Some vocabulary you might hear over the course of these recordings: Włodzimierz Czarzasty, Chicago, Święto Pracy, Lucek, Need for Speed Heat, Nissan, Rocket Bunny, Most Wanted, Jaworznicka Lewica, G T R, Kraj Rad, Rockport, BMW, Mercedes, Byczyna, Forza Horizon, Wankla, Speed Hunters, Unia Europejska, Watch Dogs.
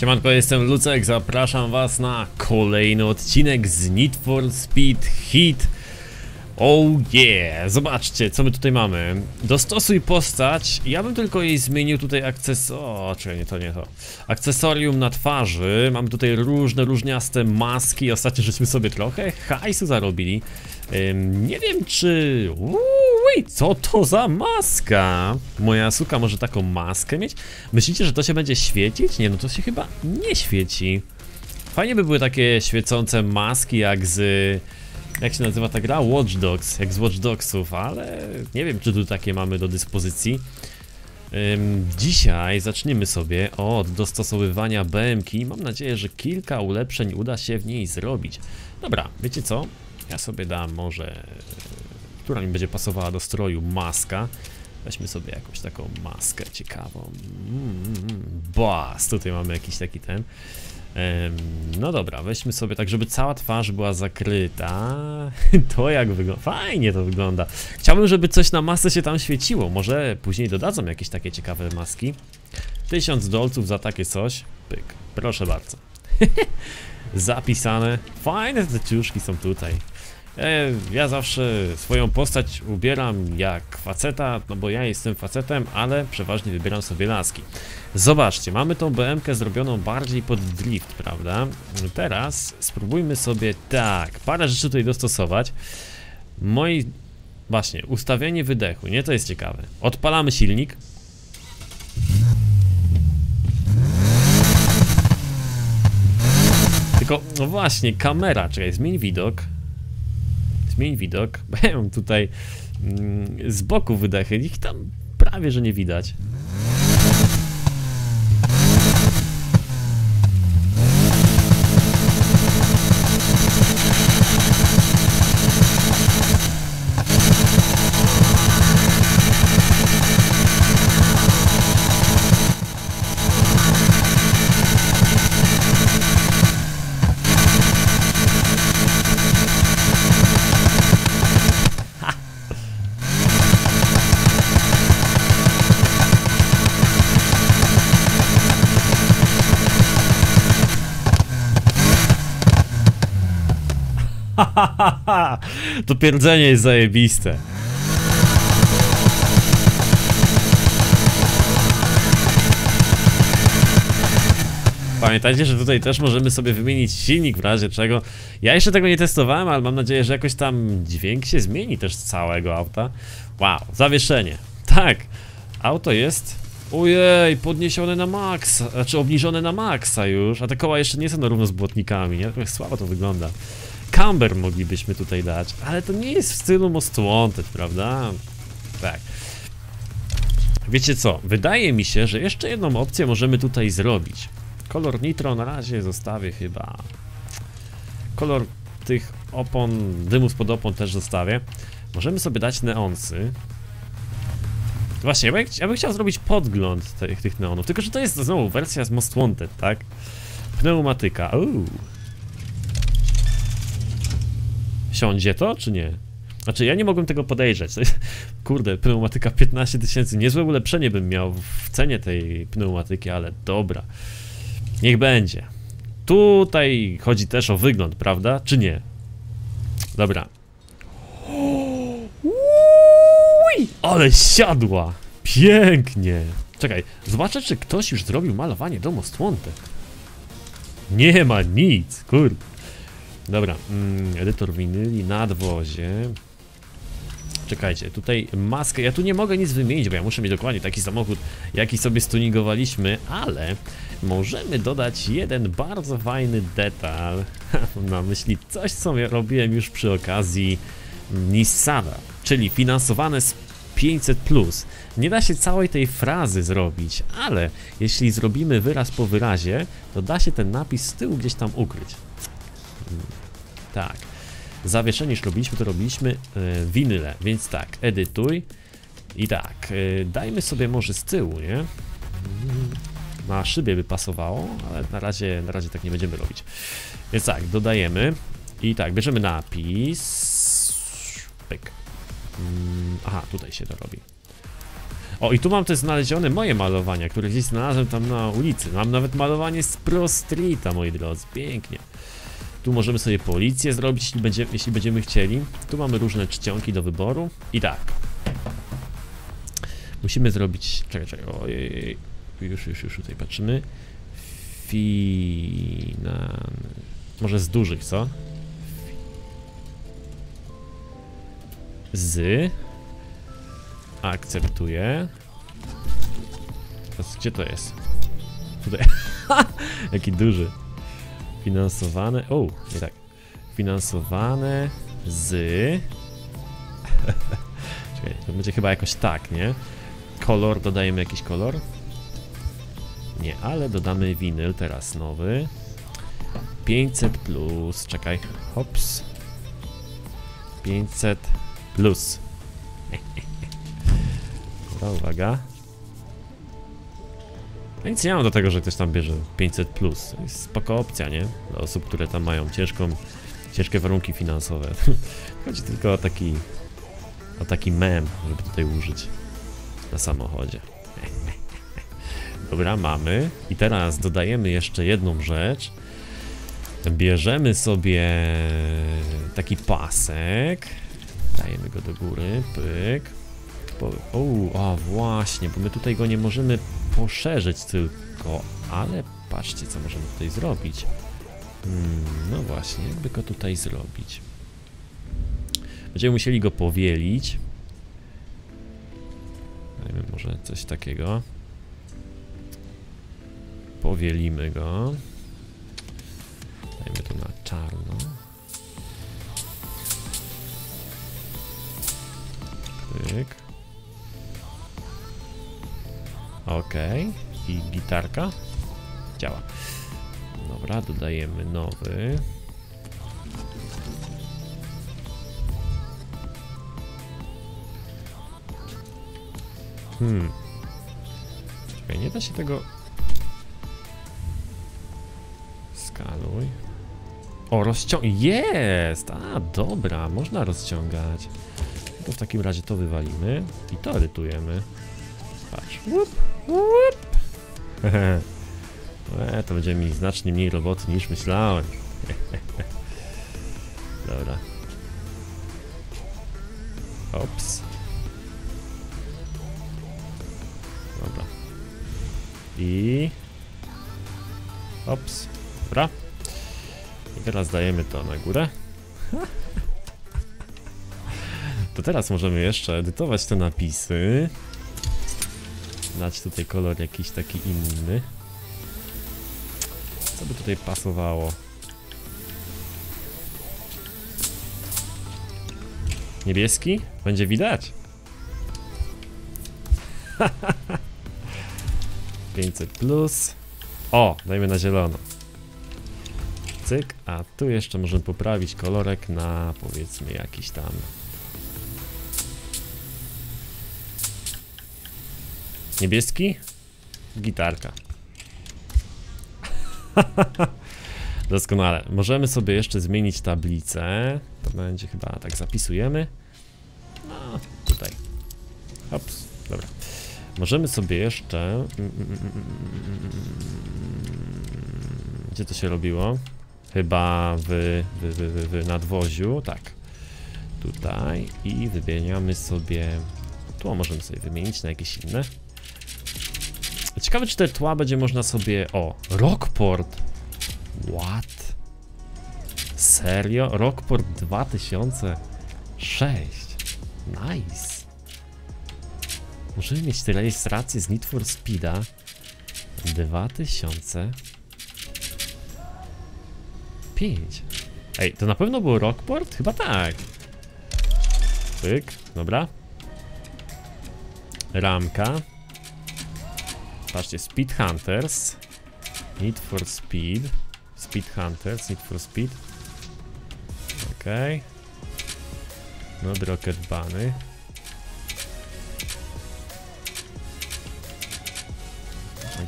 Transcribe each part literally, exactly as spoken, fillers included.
Siemanko, jestem Lucek, zapraszam was na kolejny odcinek z Need for Speed Heat. Oh yeah, zobaczcie co my tutaj mamy. Dostosuj postać, ja bym tylko jej zmienił tutaj akcesorium, o, czyli nie to, nie to. Akcesorium na twarzy, mamy tutaj różne, różniaste maski, ostatnio żeśmy sobie trochę hajsu zarobili. Ym, nie wiem czy... Uuu, co to za maska? Moja suka może taką maskę mieć? Myślicie, że to się będzie świecić? Nie, no to się chyba nie świeci. Fajnie by były takie świecące maski jak z... Jak się nazywa ta gra? Watch Dogs, jak z Watch Dogsów, ale nie wiem czy tu takie mamy do dyspozycji. Ym, dzisiaj zaczniemy sobie od dostosowywania B M ki. Mam nadzieję, że kilka ulepszeń uda się w niej zrobić. Dobra, wiecie co? Ja sobie dam może, która mi będzie pasowała do stroju, maska. Weźmy sobie jakąś taką maskę ciekawą. Mm, Bas, tutaj mamy jakiś taki ten. No dobra, weźmy sobie tak, żeby cała twarz była zakryta. To jak wygląda, fajnie to wygląda. Chciałbym, żeby coś na masce się tam świeciło. Może później dodadzą jakieś takie ciekawe maski. Tysiąc dolców za takie coś. Pyk, proszę bardzo. Zapisane. Fajne te ciuszki są tutaj. Ja zawsze swoją postać ubieram jak faceta, no bo ja jestem facetem, ale przeważnie wybieram sobie laski. Zobaczcie, mamy tą B M kę zrobioną bardziej pod drift, prawda? Teraz spróbujmy sobie tak, parę rzeczy tutaj dostosować. Moi, właśnie, ustawienie wydechu, nie? To jest ciekawe. Odpalamy silnik. Tylko, no właśnie, kamera, czekaj, zmień widok. Zmień widok, bo tutaj mm, z boku wydechy, ich tam prawie że nie widać. To pierdzenie jest zajebiste. Pamiętajcie, że tutaj też możemy sobie wymienić silnik w razie czego. Ja jeszcze tego nie testowałem, ale mam nadzieję, że jakoś tam dźwięk się zmieni też z całego auta. Wow, zawieszenie. Tak, auto jest... Ojej, podniesione na maksa, znaczy obniżone na maksa już. A te koła jeszcze nie są na równo z błotnikami, nie? Tak słabo to wygląda. Camber moglibyśmy tutaj dać, ale to nie jest w stylu Most Wanted, prawda? Tak. Wiecie co, wydaje mi się, że jeszcze jedną opcję możemy tutaj zrobić. Kolor nitro na razie zostawię chyba. Kolor tych opon, dymu spod opon też zostawię. Możemy sobie dać neonsy. Właśnie, ja bym, ja bym chciał zrobić podgląd tych, tych neonów, tylko że to jest znowu wersja z Most Wanted, tak? Pneumatyka, uuu. Siądzie to, czy nie? Znaczy, ja nie mogłem tego podejrzeć. Kurde, pneumatyka piętnaście tysięcy. Niezłe ulepszenie bym miał w cenie tej pneumatyki, ale dobra. Niech będzie. Tutaj chodzi też o wygląd, prawda? Czy nie? Dobra. Uj, ale siadła! Pięknie! Czekaj, zobaczę, czy ktoś już zrobił malowanie do Most Wanted. Nie ma nic, kurde. Dobra, mm, edytor winyli, nadwozie. Czekajcie, tutaj maskę, ja tu nie mogę nic wymienić, bo ja muszę mieć dokładnie taki samochód, jaki sobie stuningowaliśmy, ale możemy dodać jeden bardzo fajny detal. Mam na myśli coś, co ja robiłem już przy okazji Nissana, czyli finansowane z pięćset plus. Nie da się całej tej frazy zrobić, ale jeśli zrobimy wyraz po wyrazie, to da się ten napis z tyłu gdzieś tam ukryć. Tak, zawieszenie już robiliśmy, to robiliśmy yy, winyle, więc tak, edytuj i tak, yy, dajmy sobie może z tyłu, nie? Na szybie by pasowało, ale na razie, na razie tak nie będziemy robić. Więc tak, dodajemy i tak, bierzemy napis, pyk. Yy, aha, tutaj się to robi. O, i tu mam też znalezione moje malowania, które gdzieś znalazłem tam na ulicy. Mam nawet malowanie z Pro Streeta, moi drodzy, pięknie. Tu możemy sobie policję zrobić, jeśli będziemy, jeśli będziemy chcieli. Tu mamy różne czcionki do wyboru. I tak. Musimy zrobić... Czekaj, czekaj, ojej. Już, już, już tutaj patrzymy. Finan... Może z dużych, co? Z... Akceptuję. Teraz, gdzie to jest? Tutaj. Jaki duży. Finansowane. O, nie tak. Finansowane z. Czekaj, to będzie chyba jakoś tak, nie? Kolor, dodajemy jakiś kolor. Nie, ale dodamy winyl teraz nowy. pięćset plus. Czekaj. Hops. pięćset plus. Dobra, uwaga. Ja nic nie mam do tego, że ktoś tam bierze pięćset plus. To jest spoko opcja, nie? Dla osób, które tam mają ciężką, ciężkie warunki finansowe. Chodzi tylko o taki, o taki mem, żeby tutaj użyć na samochodzie. Dobra, mamy. I teraz dodajemy jeszcze jedną rzecz. Bierzemy sobie taki pasek. Dajemy go do góry, pyk. O, o, właśnie, bo my tutaj go nie możemy poszerzyć tylko, ale patrzcie, co możemy tutaj zrobić. Hmm, no właśnie, jakby go tutaj zrobić. Będziemy musieli go powielić. Dajmy może coś takiego. Powielimy go. Dajmy to na czarno. Pyk. Okej, i gitarka działa. Dobra, dodajemy nowy. Hmm. Czekaj, nie da się tego... Skaluj. O, rozciąg... Jest! A, dobra, można rozciągać. To w takim razie to wywalimy i to edytujemy. Patrz. Łup, łup. E, to będzie mi znacznie mniej roboty niż myślałem. Dobra. Ops. Dobra. I... Ops. Dobra. I teraz dajemy to na górę. To teraz możemy jeszcze edytować te napisy. Dać tutaj kolor jakiś taki inny. Co by tutaj pasowało? Niebieski? Będzie widać. pięćset plus. O, dajmy na zielono. Cyk, a tu jeszcze możemy poprawić kolorek na powiedzmy jakiś tam. Niebieski? Gitarka. Doskonale. Możemy sobie jeszcze zmienić tablicę. To będzie chyba tak zapisujemy. No, tutaj. Ops, dobra. Możemy sobie jeszcze... Gdzie to się robiło? Chyba w, w, w, w nadwoziu. Tak. Tutaj. I wymieniamy sobie... Tło możemy sobie wymienić na jakieś inne. Ciekawe, czy te tła będzie można sobie... O! Rockport! What? Serio? Rockport dwa tysiące sześć. Nice! Możemy mieć te rejestracje z Need for Speed'a dwa tysiące pięć. Ej, to na pewno był Rockport? Chyba tak. Pyk, dobra. Ramka. Patrzcie, Speed Hunters, Need for Speed, Speed Hunters, Need for Speed. Okej. No, Rocket Bunny.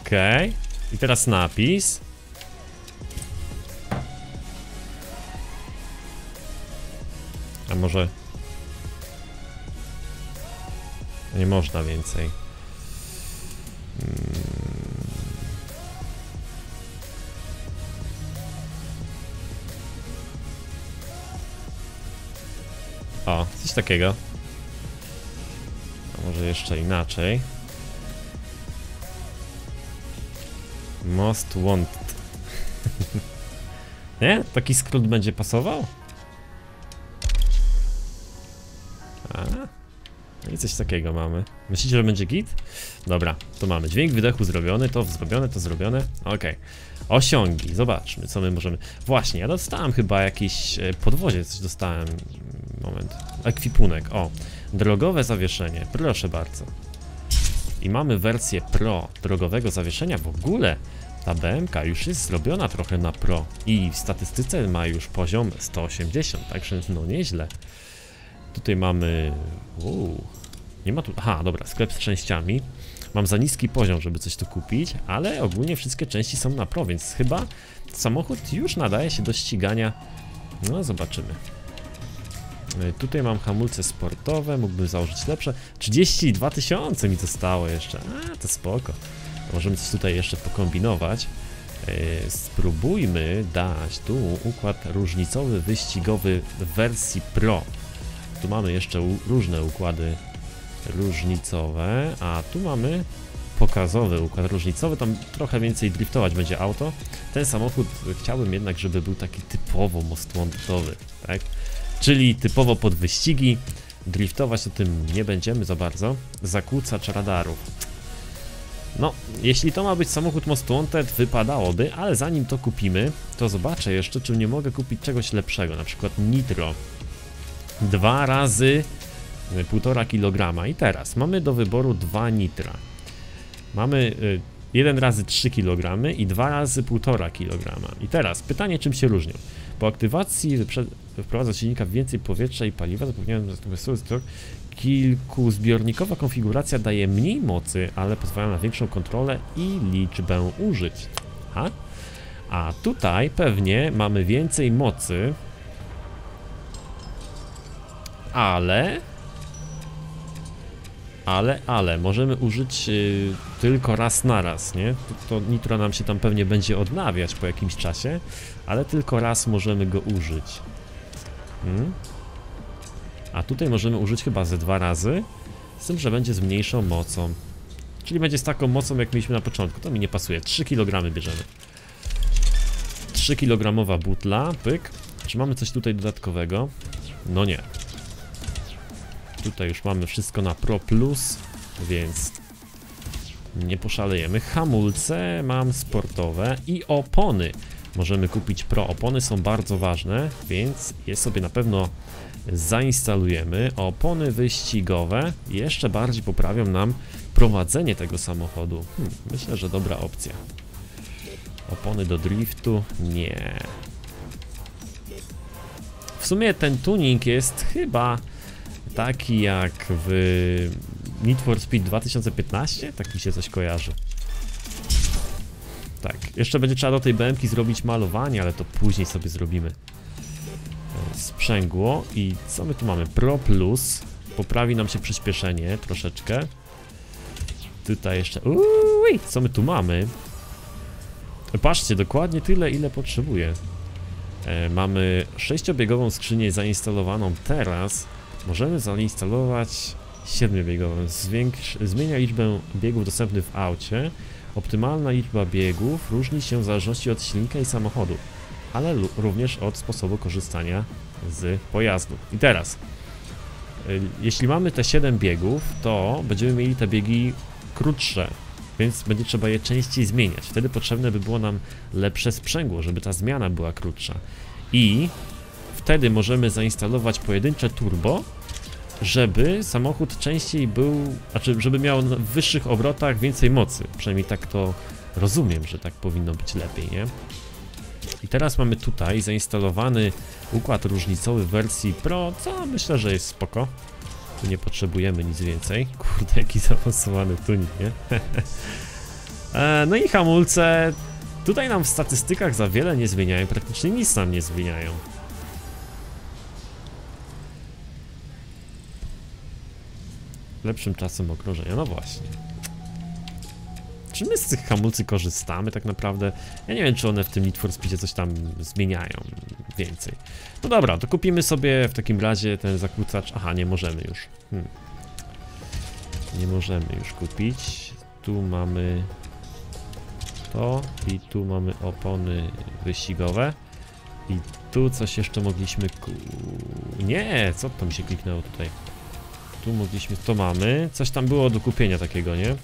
Okej. I teraz napis. A może... Nie można więcej. O, coś takiego. A może jeszcze inaczej. Most Wanted. Nie? Taki skrót będzie pasował? A, i coś takiego mamy. Myślicie, że będzie git? Dobra, to mamy dźwięk wydechu zrobiony, to zrobione, to zrobione. Ok. Osiągi, zobaczmy, co my możemy. Właśnie, ja dostałem chyba jakiś podwozie, coś dostałem. Moment. Ekwipunek, o. Drogowe zawieszenie, proszę bardzo. I mamy wersję Pro drogowego zawieszenia. W ogóle ta B M K już jest zrobiona trochę na Pro i w statystyce ma już poziom sto osiemdziesiąt, także no nieźle. Tutaj mamy... Uu, nie ma tu... Aha, dobra, sklep z częściami. Mam za niski poziom, żeby coś tu kupić, ale ogólnie wszystkie części są na Pro, więc chyba samochód już nadaje się do ścigania. No, zobaczymy. Tutaj mam hamulce sportowe, mógłbym założyć lepsze. trzydzieści dwa tysiące mi zostało jeszcze. A, to spoko. Możemy coś tutaj jeszcze pokombinować. Yy, spróbujmy dać tu układ różnicowy, wyścigowy w wersji Pro. Tu mamy jeszcze różne układy różnicowe, a tu mamy pokazowy układ różnicowy. Tam trochę więcej driftować będzie auto. Ten samochód chciałbym jednak, żeby był taki typowo most wantetowy, tak? Czyli typowo pod wyścigi. Driftować to tym nie będziemy za bardzo. Zakłócacz radarów. No, jeśli to ma być samochód Most Wanted, wypadałoby, ale zanim to kupimy, to zobaczę jeszcze, czy nie mogę kupić czegoś lepszego, na przykład nitro. Dwa razy półtora kilograma i teraz mamy do wyboru dwa nitra. Mamy jeden razy trzy kilogramy i dwa razy półtora kilograma. I teraz pytanie, czym się różnią? Po aktywacji wprowadza silnika więcej powietrza i paliwa, zapewniając kilku zbiornikowa konfiguracja daje mniej mocy, ale pozwala na większą kontrolę i liczbę użyć. Aha. A tutaj pewnie mamy więcej mocy, ale... Ale, ale, możemy użyć yy, tylko raz na raz, nie? To, to nitro nam się tam pewnie będzie odnawiać po jakimś czasie, ale tylko raz możemy go użyć. Hmm? A tutaj możemy użyć chyba ze dwa razy, z tym, że będzie z mniejszą mocą. Czyli będzie z taką mocą, jak mieliśmy na początku. To mi nie pasuje. trzy kilogramy bierzemy. trzy kilogramowa butla, pyk. Czy mamy coś tutaj dodatkowego? No nie. Tutaj już mamy wszystko na Pro Plus, więc nie poszalejemy. Hamulce mam sportowe i opony. Możemy kupić Pro. Opony są bardzo ważne, więc je sobie na pewno zainstalujemy. Opony wyścigowe jeszcze bardziej poprawią nam prowadzenie tego samochodu. Hmm, myślę, że dobra opcja. Opony do driftu? Nie. W sumie ten tuning jest chyba... taki jak w Need for Speed dwa tysiące piętnaście? Tak mi się coś kojarzy. Tak, jeszcze będzie trzeba do tej B M ki zrobić malowanie, ale to później sobie zrobimy. Sprzęgło i co my tu mamy? Pro Plus. Poprawi nam się przyspieszenie troszeczkę. Tutaj jeszcze... Uuu, co my tu mamy? Patrzcie, dokładnie tyle, ile potrzebuję. Mamy sześciobiegową skrzynię zainstalowaną teraz. Możemy zainstalować siedmiobiegową. Zmienia liczbę biegów dostępnych w aucie. Optymalna liczba biegów różni się w zależności od silnika i samochodu, ale również od sposobu korzystania z pojazdu. I teraz, jeśli mamy te siedem biegów, to będziemy mieli te biegi krótsze, więc będzie trzeba je częściej zmieniać. Wtedy potrzebne by było nam lepsze sprzęgło, żeby ta zmiana była krótsza. I wtedy możemy zainstalować pojedyncze turbo, żeby samochód częściej był, znaczy żeby miał w wyższych obrotach więcej mocy. Przynajmniej tak to rozumiem, że tak powinno być lepiej, nie? I teraz mamy tutaj zainstalowany układ różnicowy w wersji Pro, co myślę, że jest spoko. Tu nie potrzebujemy nic więcej. Kurde, jaki zaawansowany tunik, nie? No i hamulce. Tutaj nam w statystykach za wiele nie zmieniają, praktycznie nic nam nie zmieniają. Lepszym czasem okrążenia, no właśnie. Czy my z tych hamulcy korzystamy tak naprawdę? Ja nie wiem, czy one w tym Need for Speedzie coś tam zmieniają więcej. No dobra, to kupimy sobie w takim razie ten zakłócacz. Aha, nie możemy już. Hmm. Nie możemy już kupić. Tu mamy to i tu mamy opony wyścigowe. I tu coś jeszcze mogliśmy... Ku... Nie, co to mi się kliknęło tutaj? Tu mogliśmy... To mamy. Coś tam było do kupienia takiego, nie?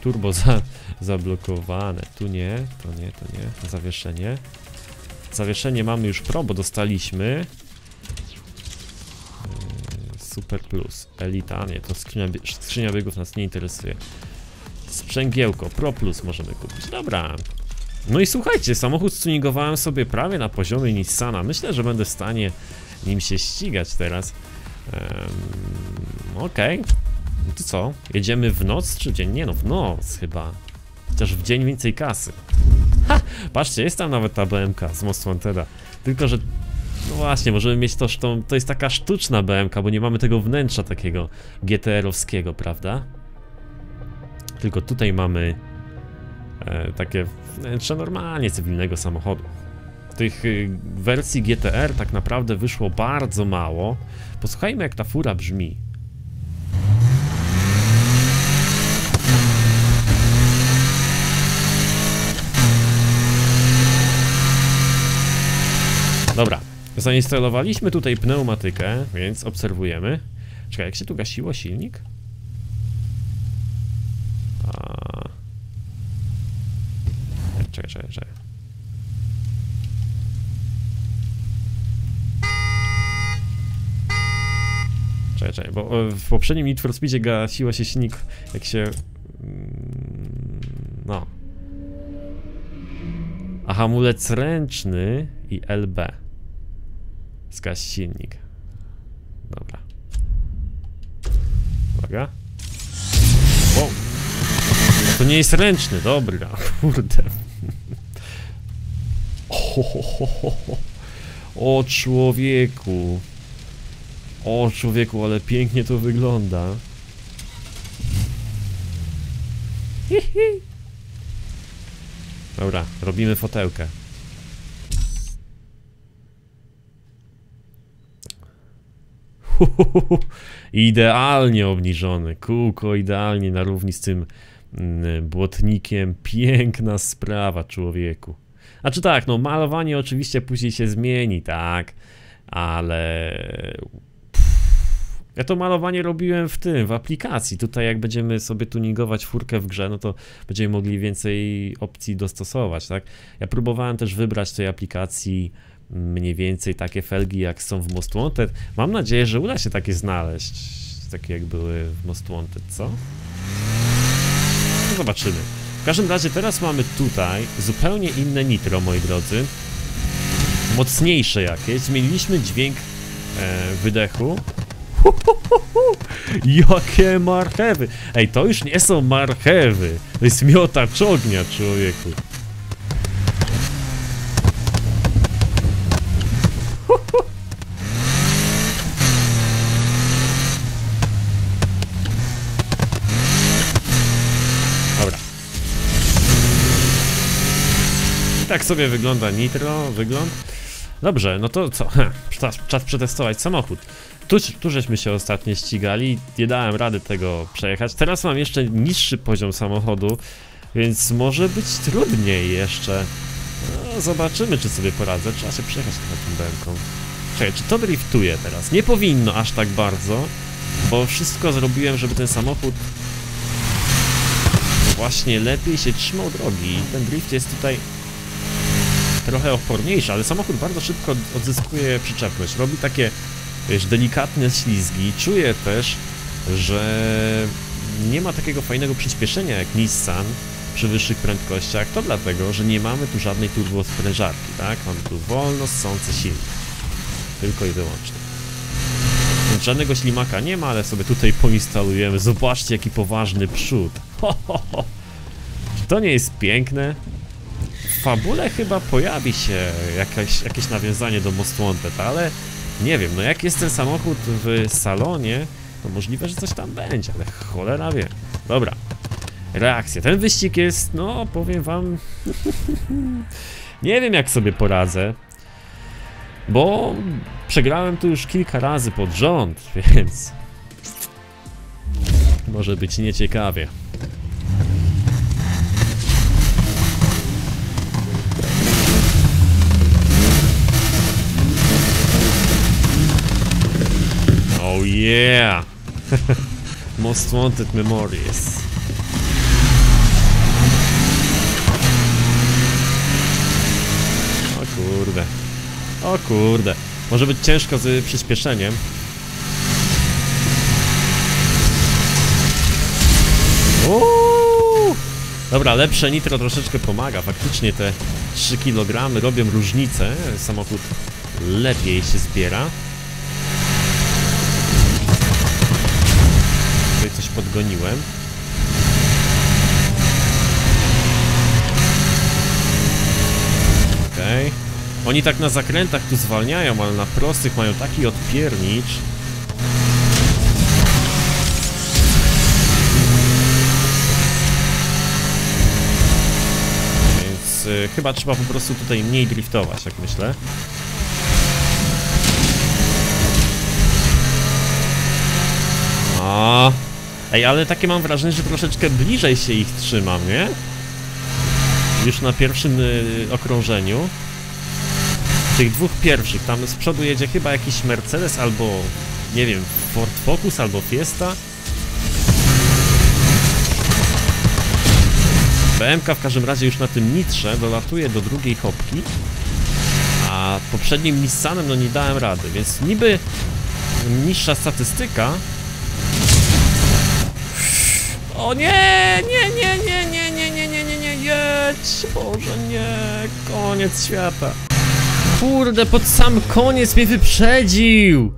Turbo za... zablokowane. Tu nie, to nie, to nie. Zawieszenie. Zawieszenie mamy już Pro, bo dostaliśmy. Super Plus. Elita. Nie, to skrzynia, skrzynia biegów nas nie interesuje. Sprzęgiełko. Pro Plus możemy kupić. Dobra. No i słuchajcie, samochód stuningowałem sobie prawie na poziomie Nissana. Myślę, że będę w stanie nim się ścigać teraz. Um, Okej. Okay. No to co? Jedziemy w noc czy w dzień? Nie no, w noc chyba. Chociaż w dzień więcej kasy. Ha! Patrzcie, jest tam nawet ta B M K z Most Wanted'a. Tylko, że... No właśnie, możemy mieć to, że to jest taka sztuczna B M K, bo nie mamy tego wnętrza takiego G T R-owskiego, prawda? Tylko tutaj mamy e, takie wnętrze normalnie cywilnego samochodu. Tych e, wersji G T R tak naprawdę wyszło bardzo mało. Posłuchajmy, jak ta fura brzmi. Dobra. Zainstalowaliśmy tutaj pneumatykę, więc obserwujemy. Czekaj, jak się tu gasiło silnik? A... Czekaj, czekaj, czekaj. Czekaj, czekaj, bo w poprzednim Need for Speedzie gasiło się silnik, jak się... No. A hamulec ręczny i L B. Zgaś silnik. Dobra. Uwaga. Wow. To nie jest ręczny, dobra. Kurde. O, o, o, o człowieku. O człowieku, ale pięknie to wygląda. Hi, hi. Dobra, robimy fotełkę. Idealnie obniżony, kółko idealnie na równi z tym błotnikiem, piękna sprawa, człowieku. A czy tak, no malowanie oczywiście później się zmieni, tak, ale pff, ja to malowanie robiłem w tym, w aplikacji. Tutaj jak będziemy sobie tuningować furkę w grze, no to będziemy mogli więcej opcji dostosować, tak. Ja próbowałem też wybrać tej aplikacji mniej więcej takie felgi, jak są w Most Wanted. Mam nadzieję, że uda się takie znaleźć, takie jak były w Most Wanted, co? No zobaczymy. W każdym razie teraz mamy tutaj zupełnie inne nitro, moi drodzy. Mocniejsze jakieś. Zmieniliśmy dźwięk e, wydechu. Hu, hu, hu, hu. Jakie marchewy! Ej, to już nie są marchewy. To jest miotacz ognia, człowieku. Tak sobie wygląda nitro, wygląd. Dobrze, no to co? Ha, czas, czas przetestować samochód. Tu, tu żeśmy się ostatnio ścigali, nie dałem rady tego przejechać. Teraz mam jeszcze niższy poziom samochodu, więc może być trudniej jeszcze. No, zobaczymy, czy sobie poradzę. Trzeba się przejechać na tą bęką. Czekaj, czy to driftuje teraz? Nie powinno aż tak bardzo, bo wszystko zrobiłem, żeby ten samochód właśnie lepiej się trzymał drogi. Ten drift jest tutaj trochę oporniejszy, ale samochód bardzo szybko odzyskuje przyczepność. Robi takie, wiesz, delikatne ślizgi. Czuję też, że nie ma takiego fajnego przyspieszenia jak Nissan przy wyższych prędkościach. To dlatego, że nie mamy tu żadnej turbosprężarki, tak? Mamy tu wolno ssący silnik. Tylko i wyłącznie. Żadnego ślimaka nie ma, ale sobie tutaj poinstalujemy. Zobaczcie, jaki poważny przód. Ho, ho, ho. Czy to nie jest piękne? W fabule chyba pojawi się jakaś, jakieś nawiązanie do Most Wanted, ale nie wiem, no jak jest ten samochód w salonie, to możliwe, że coś tam będzie, ale cholera wie. Dobra, reakcja. Ten wyścig jest, no powiem wam, nie wiem jak sobie poradzę, bo przegrałem tu już kilka razy pod rząd, więc może być nieciekawie. Oh yeah! Most Wanted Memories. O kurde. O kurde. Może być ciężko z przyspieszeniem. Uuu! Dobra, lepsze nitro troszeczkę pomaga. Faktycznie te trzy kilogramy robią różnicę. Samochód lepiej się zbiera. Coś podgoniłem. Okej. Okay. Oni tak na zakrętach tu zwalniają, ale na prostych mają taki odpiernicz. Więc y, chyba trzeba po prostu tutaj mniej driftować, jak myślę. A. Ej, ale takie mam wrażenie, że troszeczkę bliżej się ich trzymam, nie? Już na pierwszym y, okrążeniu. Tych dwóch pierwszych, tam z przodu jedzie chyba jakiś Mercedes albo, nie wiem, Ford Focus albo Fiesta. B M K w każdym razie już na tym nitrze dolatuje do drugiej hopki. A poprzednim Nissanem no nie dałem rady, więc niby niższa statystyka. O nie, nie, nie, nie, nie, nie, nie, nie, nie, nie, jedź, Boże, nie, koniec świata. Kurde, pod sam koniec mnie wyprzedził.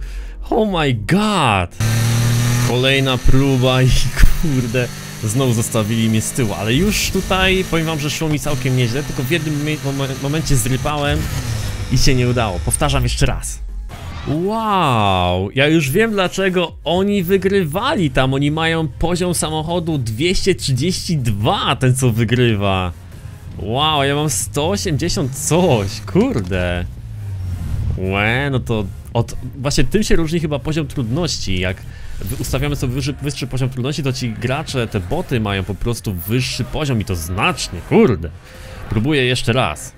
Oh my god. Kolejna próba i kurde, znowu zostawili mnie z tyłu, ale już tutaj powiem wam, że szło mi całkiem nieźle, tylko w jednym momencie zrypałem i się nie udało. Powtarzam jeszcze raz. Wow, ja już wiem dlaczego oni wygrywali tam, oni mają poziom samochodu dwieście trzydzieści dwa, ten co wygrywa. Wow, ja mam sto osiemdziesiąt coś, kurde. Łe, no to od, właśnie tym się różni chyba poziom trudności, jak ustawiamy sobie wyższy, wyższy poziom trudności, to ci gracze, te boty mają po prostu wyższy poziom i to znacznie, kurde. Próbuję jeszcze raz.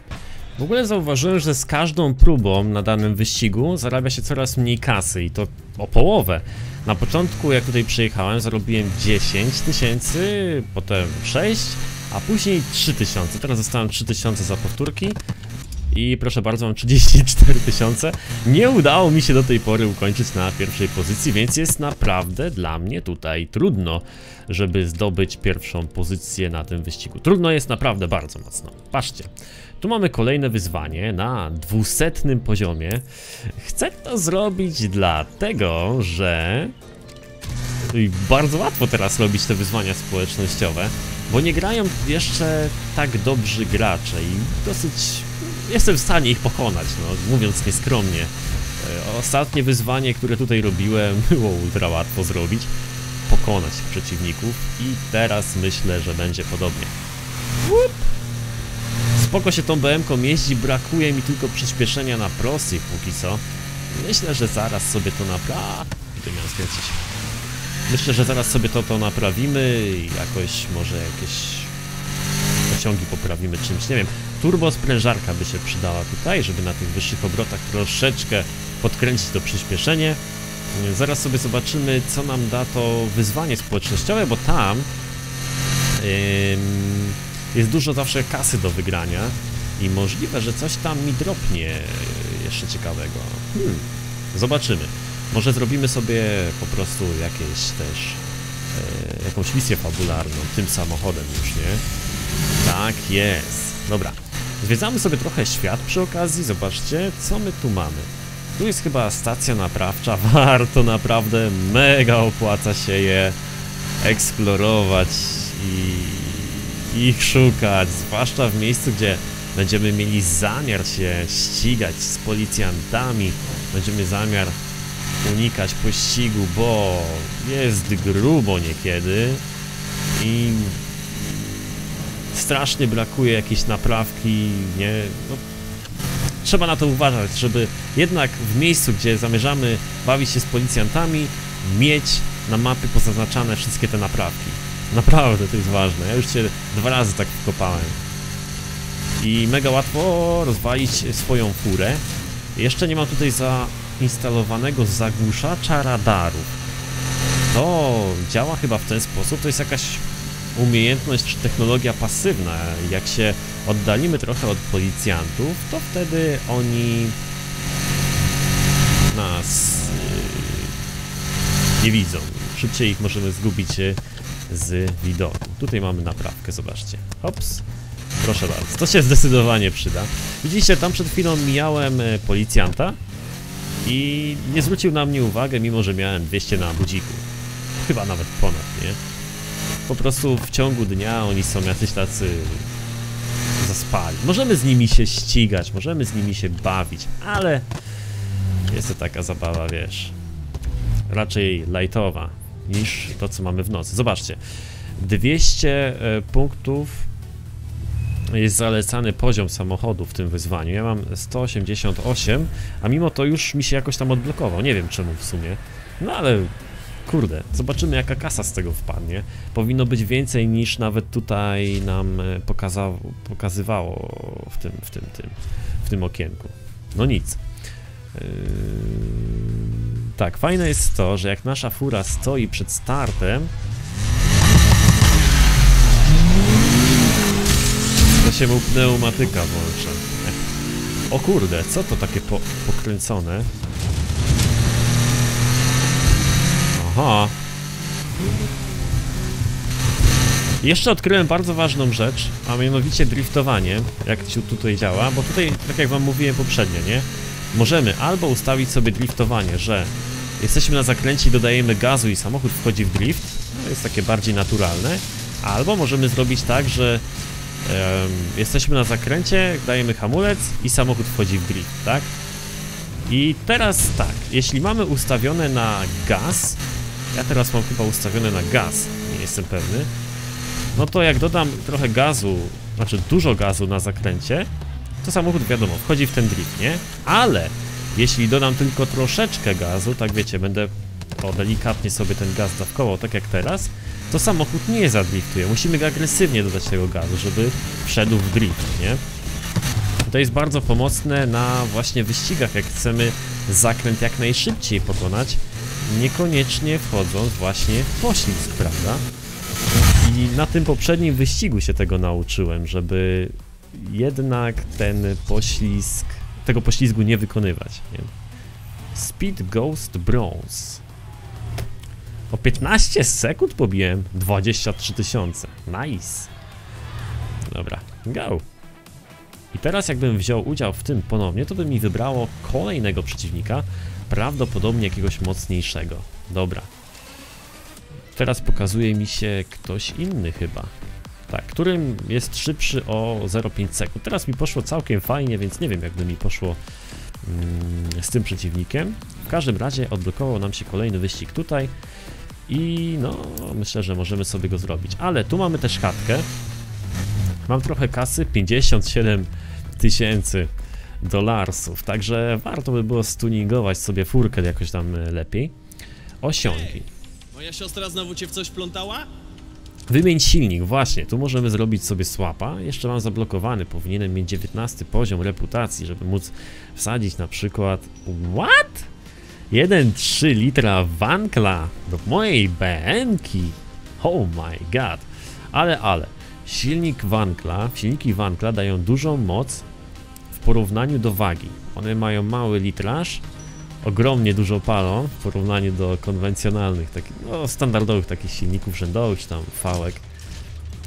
W ogóle zauważyłem, że z każdą próbą na danym wyścigu zarabia się coraz mniej kasy i to o połowę. Na początku jak tutaj przyjechałem zarobiłem dziesięć tysięcy, potem sześć, a później trzy tysiące. Teraz dostałem trzy tysiące za powtórki i proszę bardzo mam trzydzieści cztery tysiące. Nie udało mi się do tej pory ukończyć na pierwszej pozycji, więc jest naprawdę dla mnie tutaj trudno, żeby zdobyć pierwszą pozycję na tym wyścigu. Trudno jest naprawdę bardzo mocno. Patrzcie. Tu mamy kolejne wyzwanie na dwusetnym poziomie. Chcę to zrobić dlatego, że bardzo łatwo teraz robić te wyzwania społecznościowe, bo nie grają jeszcze tak dobrzy gracze i dosyć jestem w stanie ich pokonać, no, mówiąc nieskromnie. Ostatnie wyzwanie, które tutaj robiłem, było ultra łatwo zrobić, pokonać przeciwników i teraz myślę, że będzie podobnie. Łup! Spoko się tą B M ką jeździ, brakuje mi tylko przyspieszenia na prostych póki co. Myślę, że zaraz sobie to naprawimy. Tutaj miałem skręcić. Myślę, że zaraz sobie to, to naprawimy i jakoś może jakieś pociągi poprawimy czymś, nie wiem. Turbosprężarka by się przydała tutaj, żeby na tych wyższych obrotach troszeczkę podkręcić to przyspieszenie. Zaraz sobie zobaczymy, co nam da to wyzwanie społecznościowe, bo tam... Ym... jest dużo zawsze kasy do wygrania i możliwe, że coś tam mi dropnie jeszcze ciekawego. Hmm. Zobaczymy. Może zrobimy sobie po prostu jakieś też e, jakąś misję fabularną tym samochodem już, nie? Tak jest. Dobra. Zwiedzamy sobie trochę świat przy okazji. Zobaczcie, co my tu mamy. Tu jest chyba stacja naprawcza. Warto, naprawdę mega opłaca się je eksplorować i... ich szukać, zwłaszcza w miejscu, gdzie będziemy mieli zamiar się ścigać z policjantami, będziemy zamiar unikać pościgu, bo jest grubo niekiedy i strasznie brakuje jakiejś naprawki, nie, no, trzeba na to uważać, żeby jednak w miejscu, gdzie zamierzamy bawić się z policjantami, mieć na mapie pozaznaczane wszystkie te naprawki. Naprawdę to jest ważne, ja już się dwa razy tak wkopałem. I mega łatwo rozwalić swoją furę. Jeszcze nie mam tutaj zainstalowanego zagłuszacza radarów. To działa chyba w ten sposób, to jest jakaś umiejętność czy technologia pasywna. Jak się oddalimy trochę od policjantów, to wtedy oni nas yy, nie widzą. Szybciej ich możemy zgubić z widoku. Tutaj mamy naprawkę, zobaczcie. Hops. Proszę bardzo, to się zdecydowanie przyda. Widzieliście, tam przed chwilą mijałem policjanta i nie zwrócił na mnie uwagę, mimo że miałem dwieście na budziku. Chyba nawet ponad, nie? Po prostu w ciągu dnia oni są jacyś tacy zaspali. Możemy z nimi się ścigać, możemy z nimi się bawić, ale jest to taka zabawa, wiesz, raczej lightowa niż to, co mamy w nocy. Zobaczcie, dwieście punktów jest zalecany poziom samochodu w tym wyzwaniu. Ja mam sto osiemdziesiąt osiem, a mimo to już mi się jakoś tam odblokował. Nie wiem czemu w sumie. No ale kurde, zobaczymy jaka kasa z tego wpadnie. Powinno być więcej niż nawet tutaj nam pokazało, pokazywało w tym, w tym, tym, w tym okienku. No nic. Yy... Tak, fajne jest to, że jak nasza fura stoi przed startem, się mu pneumatyka włącza. O kurde, co to takie po pokręcone? Aha. Jeszcze odkryłem bardzo ważną rzecz, a mianowicie driftowanie, jak się tutaj działa, bo tutaj, tak jak wam mówiłem poprzednio, nie? Możemy albo ustawić sobie driftowanie, że jesteśmy na zakręcie i dodajemy gazu i samochód wchodzi w drift, to jest takie bardziej naturalne, albo możemy zrobić tak, że jesteśmy na zakręcie, dajemy hamulec i samochód wchodzi w drift, tak? I teraz tak, jeśli mamy ustawione na gaz, ja teraz mam chyba ustawione na gaz, nie jestem pewny, no to jak dodam trochę gazu, znaczy dużo gazu na zakręcie, to samochód wiadomo, wchodzi w ten drift, nie? Ale jeśli dodam tylko troszeczkę gazu, tak wiecie, będę o, delikatnie sobie ten gaz dawkował, tak jak teraz, to samochód nie zadriftuje. Musimy go agresywnie dodać tego gazu, żeby wszedł w drift, nie? To jest bardzo pomocne na właśnie wyścigach, jak chcemy zakręt jak najszybciej pokonać, niekoniecznie wchodząc właśnie w poślizg, prawda? I na tym poprzednim wyścigu się tego nauczyłem, żeby jednak ten poślizg, tego poślizgu nie wykonywać, nie? Speed Ghost Bronze. O piętnaście sekund pobiłem dwadzieścia trzy tysiące. Nice. Dobra, go. I teraz jakbym wziął udział w tym ponownie, to by mi wybrało kolejnego przeciwnika, prawdopodobnie jakiegoś mocniejszego. Dobra. Teraz pokazuje mi się ktoś inny chyba. Tak, którym jest szybszy o zero przecinek pięć sekund. Teraz mi poszło całkiem fajnie, więc nie wiem jakby mi poszło mm, z tym przeciwnikiem. W każdym razie odblokował nam się kolejny wyścig tutaj. I no, myślę, że możemy sobie go zrobić. Ale tu mamy też chatkę. Mam trochę kasy, pięćdziesiąt siedem tysięcy dolarsów. Także warto by było stuningować sobie furkę jakoś tam lepiej. Osiągi. Hey, moja siostra znowu cię w coś plątała? Wymień silnik, właśnie. Tu możemy zrobić sobie swapa. Jeszcze mam zablokowany. Powinienem mieć dziewiętnasty poziom reputacji, żeby móc wsadzić na przykład... What? jeden przecinek trzy litra Wankla do mojej B M ki. Oh my god. Ale, ale. Silnik Wankla, silniki Wankla dają dużą moc w porównaniu do wagi. One mają mały litraż, ogromnie dużo palą w porównaniu do konwencjonalnych, takich, no, standardowych takich silników rzędowych, czy tam fałek.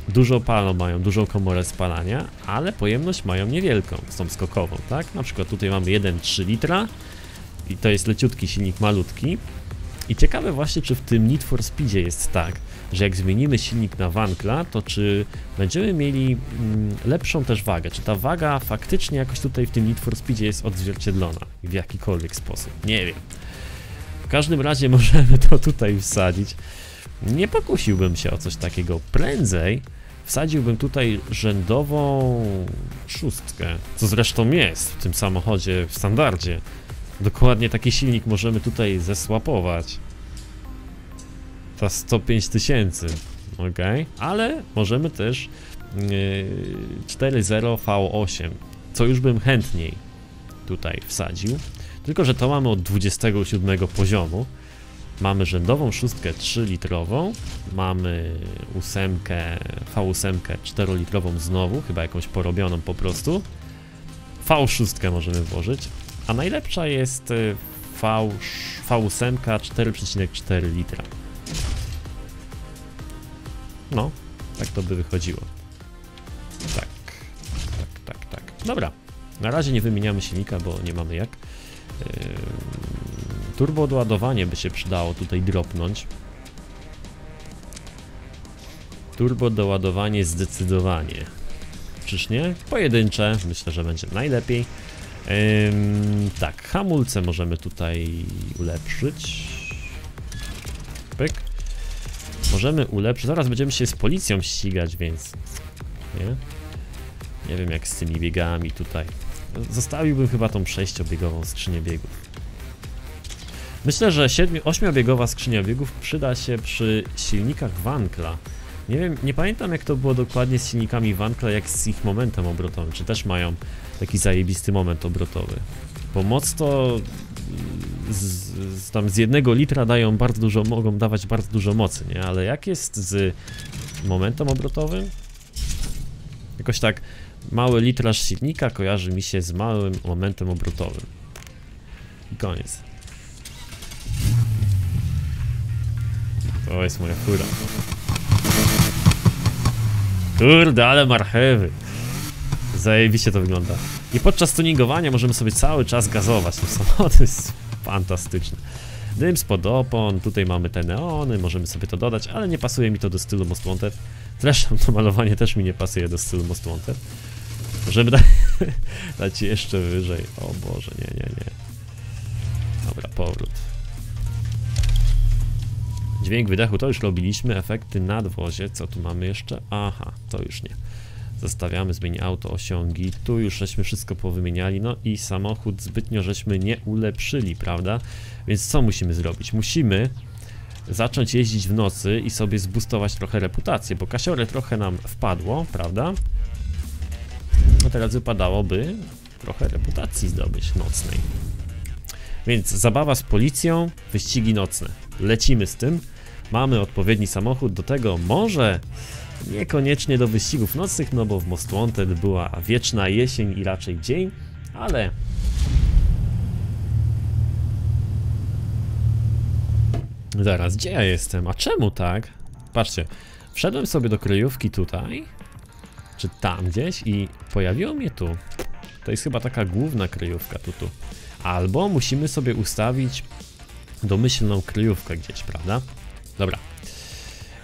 Dużo palą, mają dużą komorę spalania, ale pojemność mają niewielką, są skokową, tak? Na przykład tutaj mamy jeden przecinek trzy litra. I to jest leciutki silnik, malutki. I ciekawe właśnie, czy w tym Need for Speedzie jest tak, że jak zmienimy silnik na Wankla, to czy będziemy mieli mm, lepszą też wagę, czy ta waga faktycznie jakoś tutaj w tym Need for Speedzie jest odzwierciedlona w jakikolwiek sposób, nie wiem. W każdym razie możemy to tutaj wsadzić. Nie pokusiłbym się o coś takiego prędzej, Wsadziłbym tutaj rzędową szóstkę, co zresztą jest w tym samochodzie w standardzie. Dokładnie taki silnik możemy tutaj zesłapować. Ta sto pięć tysięcy, ok, ale możemy też yy, cztery zero V osiem, co już bym chętniej tutaj wsadził. Tylko że to mamy od dwudziestego siódmego poziomu. Mamy rzędową szóstkę trzylitrową, mamy ósemkę, V osiem czterolitrową znowu, chyba jakąś porobioną po prostu. V sześć możemy włożyć, a najlepsza jest V, V osiem cztery przecinek cztery litra. No, tak to by wychodziło. Tak, tak, tak, tak. Dobra, na razie nie wymieniamy silnika, bo nie mamy jak. Turbo odładowanie by się przydało tutaj dropnąć. Turbo doładowanie zdecydowanie. Czyż nie? Pojedyncze, myślę, że będzie najlepiej. Ym, tak, hamulce możemy tutaj ulepszyć. Pyk. Możemy ulepszyć. Zaraz będziemy się z policją ścigać, więc nie, nie wiem jak z tymi biegami tutaj. Zostawiłbym chyba tą sześciobiegową skrzynię biegów. Myślę, że ośmiobiegowa skrzynia biegów przyda się przy silnikach Wankla. Nie wiem, nie pamiętam jak to było dokładnie z silnikami Wankla, jak z ich momentem obrotowym. Czy też mają taki zajebisty moment obrotowy? Bo moc to z, z, tam z jednego litra dają bardzo dużo, mogą dawać bardzo dużo mocy, nie? Ale jak jest z momentem obrotowym? Jakoś tak mały litraż silnika kojarzy mi się z małym momentem obrotowym. I koniec. To jest moja fura. Kurde, ale marchewy. Zajebiście to wygląda. I podczas tuningowania możemy sobie cały czas gazować tym samochodem. To jest fantastyczne. Dym spod opon, tutaj mamy te neony, możemy sobie to dodać, ale nie pasuje mi to do stylu Most Wanted. Zresztą to malowanie też mi nie pasuje do stylu Most Wanted. Możemy da dać jeszcze wyżej. O Boże, nie, nie, nie. Dobra, powrót. Dźwięk wydechu, to już robiliśmy, efekty nadwozie, co tu mamy jeszcze? Aha, to już nie. Zostawiamy, zmieni auto, osiągi, tu już żeśmy wszystko powymieniali, no i samochód zbytnio żeśmy nie ulepszyli, prawda? Więc co musimy zrobić? Musimy zacząć jeździć w nocy i sobie zbustować trochę reputację, bo kasiorę trochę nam wpadło, prawda? No teraz wypadałoby trochę reputacji zdobyć nocnej. Więc zabawa z policją, wyścigi nocne. Lecimy z tym. Mamy odpowiedni samochód do tego, może niekoniecznie do wyścigów nocnych, no bo w Most Wanted była wieczna jesień i raczej dzień, ale... Zaraz, gdzie ja jestem? A czemu tak? Patrzcie, wszedłem sobie do kryjówki tutaj, czy tam gdzieś i pojawiło mnie tu. To jest chyba taka główna kryjówka tu, tu. Albo musimy sobie ustawić domyślną kryjówkę gdzieś, prawda? Dobra.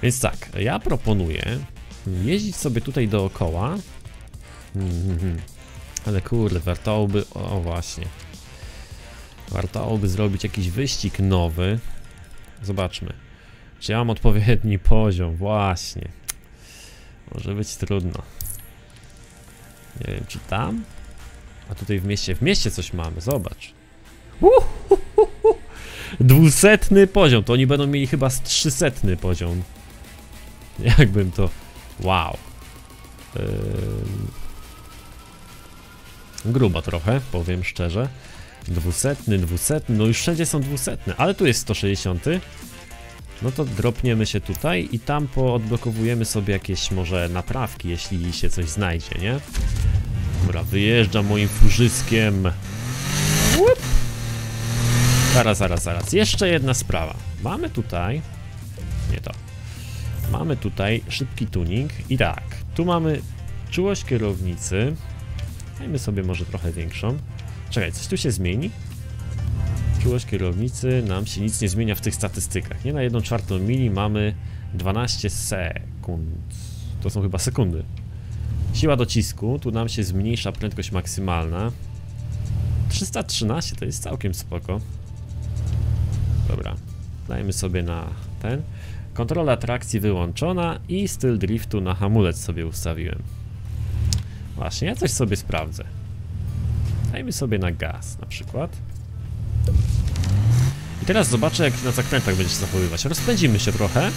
Więc tak, ja proponuję jeździć sobie tutaj dookoła. Mm-hmm. Ale kurde, wartałoby... O właśnie. Wartałoby zrobić jakiś wyścig nowy. Zobaczmy. Czy ja mam odpowiedni poziom? Właśnie. Może być trudno. Nie wiem, czy tam? A tutaj w mieście, w mieście coś mamy, zobacz. Uhuhuhu. Dwusetny poziom, to oni będą mieli chyba z trzysetny poziom. Jakbym to... Wow. Yy... Grubo trochę, powiem szczerze. Dwusetny, dwusetny, no już wszędzie są dwusetne, ale tu jest sto sześćdziesiąt. No to dropniemy się tutaj i tam poodblokowujemy sobie jakieś może naprawki, jeśli się coś znajdzie, nie? Dobra, wyjeżdżam moim furzyskiem. Łup. Zaraz, zaraz, zaraz. Jeszcze jedna sprawa. Mamy tutaj... Nie to. Mamy tutaj szybki tuning. I tak, tu mamy czułość kierownicy. Dajmy sobie może trochę większą. Czekaj, coś tu się zmieni? Czułość kierownicy, nam się nic nie zmienia w tych statystykach. Nie, na jedną czwartą mili mamy dwanaście sekund. To są chyba sekundy. Siła docisku, tu nam się zmniejsza prędkość maksymalna. Trzysta trzynaście to jest całkiem spoko. Dobra, dajmy sobie na ten. Kontrola trakcji wyłączona i styl driftu na hamulec sobie ustawiłem. Właśnie, ja coś sobie sprawdzę. Dajmy sobie na gaz na przykład. I teraz zobaczę, jak na zakrętach będzie się zachowywać. Rozpędzimy się trochę.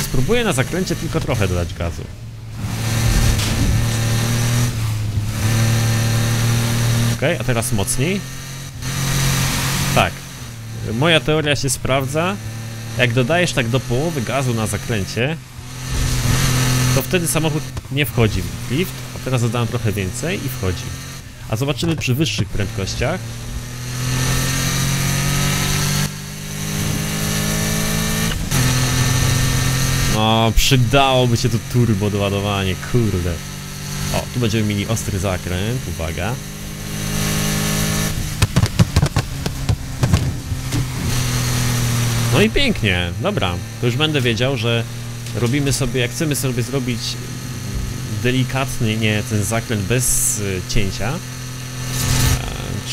I spróbuję na zakręcie tylko trochę dodać gazu. Ok, a teraz mocniej. Tak. Moja teoria się sprawdza. Jak dodajesz tak do połowy gazu na zakręcie, to wtedy samochód nie wchodzi w lift. A teraz dodałem trochę więcej i wchodzi. A zobaczymy przy wyższych prędkościach. No, przydałoby się tu turbo doładowanie, kurde. O, tu będziemy mieli ostry zakręt, uwaga. No i pięknie, dobra, to już będę wiedział, że robimy sobie, jak chcemy sobie zrobić delikatnie nie, ten zakręt bez cięcia,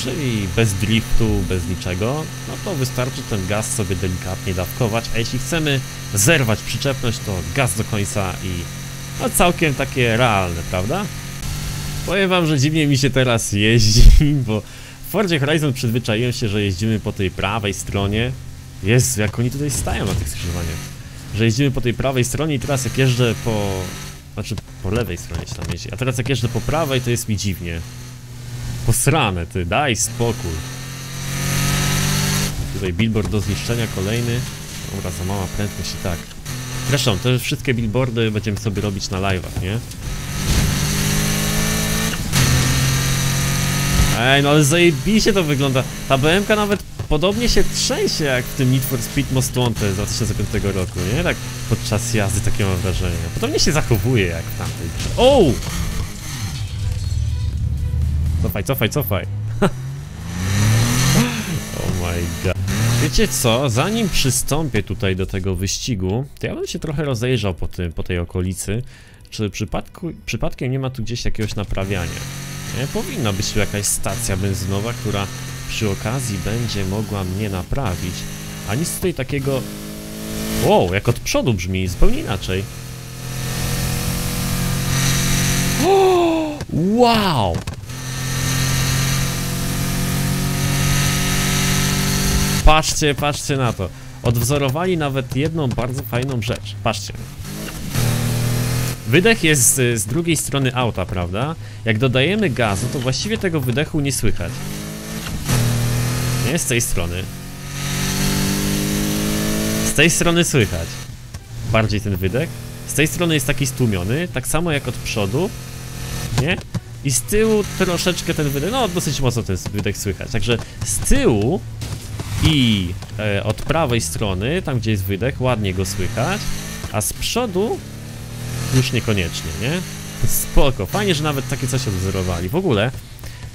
czyli bez driftu, bez niczego, no to wystarczy ten gaz sobie delikatnie dawkować, a jeśli chcemy zerwać przyczepność, to gaz do końca i no całkiem takie realne, prawda? Powiem wam, że dziwnie mi się teraz jeździ, bo w Forzie Horizon przyzwyczaiłem się, że jeździmy po tej prawej stronie. Jezu, jak oni tutaj stają na tych skrzyżowaniach. Że jeździmy po tej prawej stronie i teraz jak jeżdżę po... Znaczy, po lewej stronie się tam jeździ, a teraz jak jeżdżę po prawej, to jest mi dziwnie. Posrane, ty, daj spokój. Tutaj billboard do zniszczenia, kolejny. Dobra, za mała prędkość i tak. Zresztą, te wszystkie billboardy będziemy sobie robić na live'ach, nie? Ej, no ale zajebiście to wygląda. Ta B M K nawet podobnie się trzęsie jak w tym Need for Speed Most Wanted z dwa tysiące piątego roku, nie? Tak podczas jazdy takie mam wrażenie. Podobnie się zachowuje jak w tamtej grze. O! Cofaj, cofaj, cofaj. Oh my god. Wiecie co? Zanim przystąpię tutaj do tego wyścigu, to ja bym się trochę rozejrzał po, tym, po tej okolicy. Czy przypadku, przypadkiem nie ma tu gdzieś jakiegoś naprawiania? Nie? Powinna być tu jakaś stacja benzynowa, która przy okazji będzie mogła mnie naprawić. A nic tutaj takiego... Wow, jak od przodu brzmi, zupełnie inaczej. O, wow! Patrzcie, patrzcie na to. Odwzorowali nawet jedną bardzo fajną rzecz. Patrzcie. Wydech jest z, z drugiej strony auta, prawda? Jak dodajemy gazu, to właściwie tego wydechu nie słychać. Nie, z tej strony. Z tej strony słychać. Bardziej ten wydech. Z tej strony jest taki stłumiony, tak samo jak od przodu. Nie? I z tyłu troszeczkę ten wydech, no dosyć mocno ten wydech słychać. Także z tyłu i e, od prawej strony, tam gdzie jest wydech, ładnie go słychać. A z przodu już niekoniecznie, nie? Spoko, fajnie, że nawet takie coś odwzorowali. W ogóle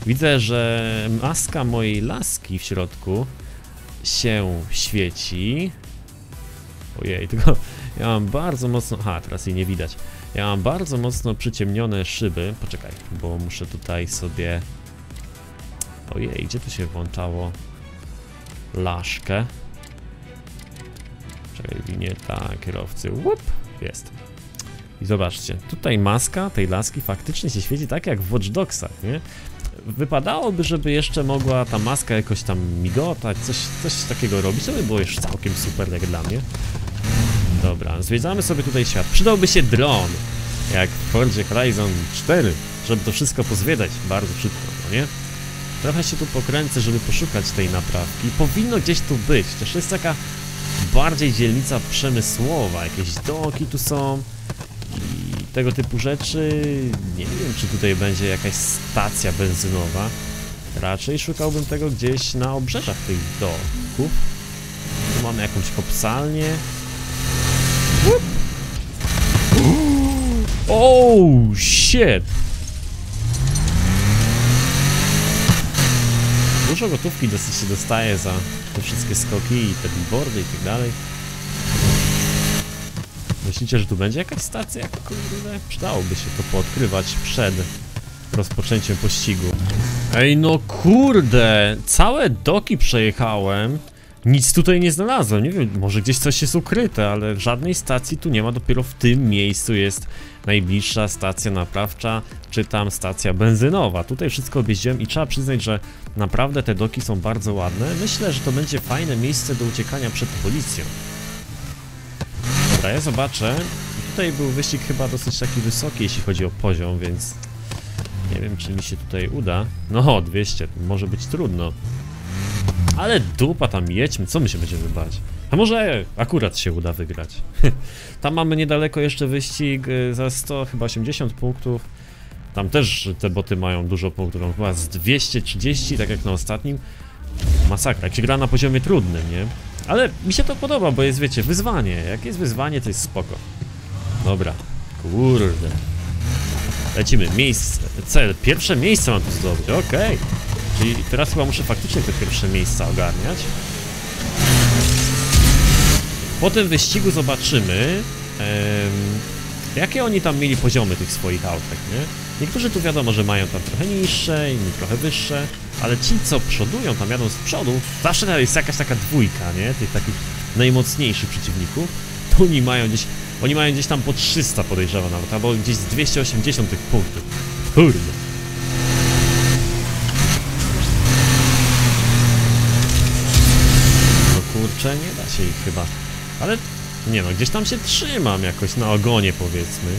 widzę, że maska mojej laski w środku się świeci. Ojej, tylko ja mam bardzo mocno... Aha, teraz jej nie widać. Ja mam bardzo mocno przyciemnione szyby. Poczekaj, bo muszę tutaj sobie... Ojej, gdzie tu się włączało laszkę? Czekaj, winieta kierowcy. Łup, jest. I zobaczcie, tutaj maska tej laski faktycznie się świeci tak jak w Watch Dogsach, nie? Wypadałoby, żeby jeszcze mogła ta maska jakoś tam migotać, coś, coś takiego robić, to by było już całkiem super jak dla mnie. Dobra, zwiedzamy sobie tutaj świat. Przydałby się dron, jak w Forzie Horizon cztery, żeby to wszystko pozwiedzać bardzo szybko, no nie? Trochę się tu pokręcę, żeby poszukać tej naprawki. Powinno gdzieś tu być, też jest taka bardziej dzielnica przemysłowa, jakieś doki tu są. Tego typu rzeczy, nie wiem, czy tutaj będzie jakaś stacja benzynowa. Raczej szukałbym tego gdzieś na obrzeżach tych doków. Tu mamy jakąś kopsalnię. Oh shit! Dużo gotówki dosyć się dostaje za te wszystkie skoki i te billboardy i tak dalej. Myślicie, że tu będzie jakaś stacja? Kurde, przydałoby się to poodkrywać przed rozpoczęciem pościgu. Ej, no kurde! Całe doki przejechałem Nic tutaj nie znalazłem, nie wiem, może gdzieś coś jest ukryte, ale żadnej stacji tu nie ma, dopiero w tym miejscu jest najbliższa stacja naprawcza, czy tam stacja benzynowa. Tutaj wszystko objeździłem i trzeba przyznać, że naprawdę te doki są bardzo ładne. Myślę, że to będzie fajne miejsce do uciekania przed policją. Dobra, ja zobaczę. Tutaj był wyścig chyba dosyć taki wysoki, jeśli chodzi o poziom, więc nie wiem, czy mi się tutaj uda. No, dwieście, może być trudno. Ale dupa tam, jedźmy, co my się będziemy bać? A może akurat się uda wygrać. Tam mamy niedaleko jeszcze wyścig za sto, chyba osiemdziesiąt punktów. Tam też te boty mają dużo punktów, tam chyba z dwieście trzydzieści, tak jak na ostatnim. Masakra, jak się gra na poziomie trudnym, nie? Ale mi się to podoba, bo jest, wiecie, wyzwanie. Jak jest wyzwanie, to jest spoko. Dobra, kurde. Lecimy, miejsce, cel, pierwsze miejsce mam tu zdobyć, okej. Okay. Czyli teraz chyba muszę faktycznie te pierwsze miejsca ogarniać. Po tym wyścigu zobaczymy, em, jakie oni tam mieli poziomy tych swoich autek, nie? Niektórzy tu wiadomo, że mają tam trochę niższe, inni trochę wyższe, ale ci, co przodują, tam jadą z przodu, zawsze tam jest jakaś taka dwójka, nie? Tych takich najmocniejszych przeciwników, to oni mają gdzieś, oni mają gdzieś tam po trzysta, podejrzewam nawet, albo gdzieś z dwieście osiemdziesiąt tych punktów. Kurde. Kurczę, nie da się ich chyba, ale nie no, gdzieś tam się trzymam jakoś na ogonie, powiedzmy.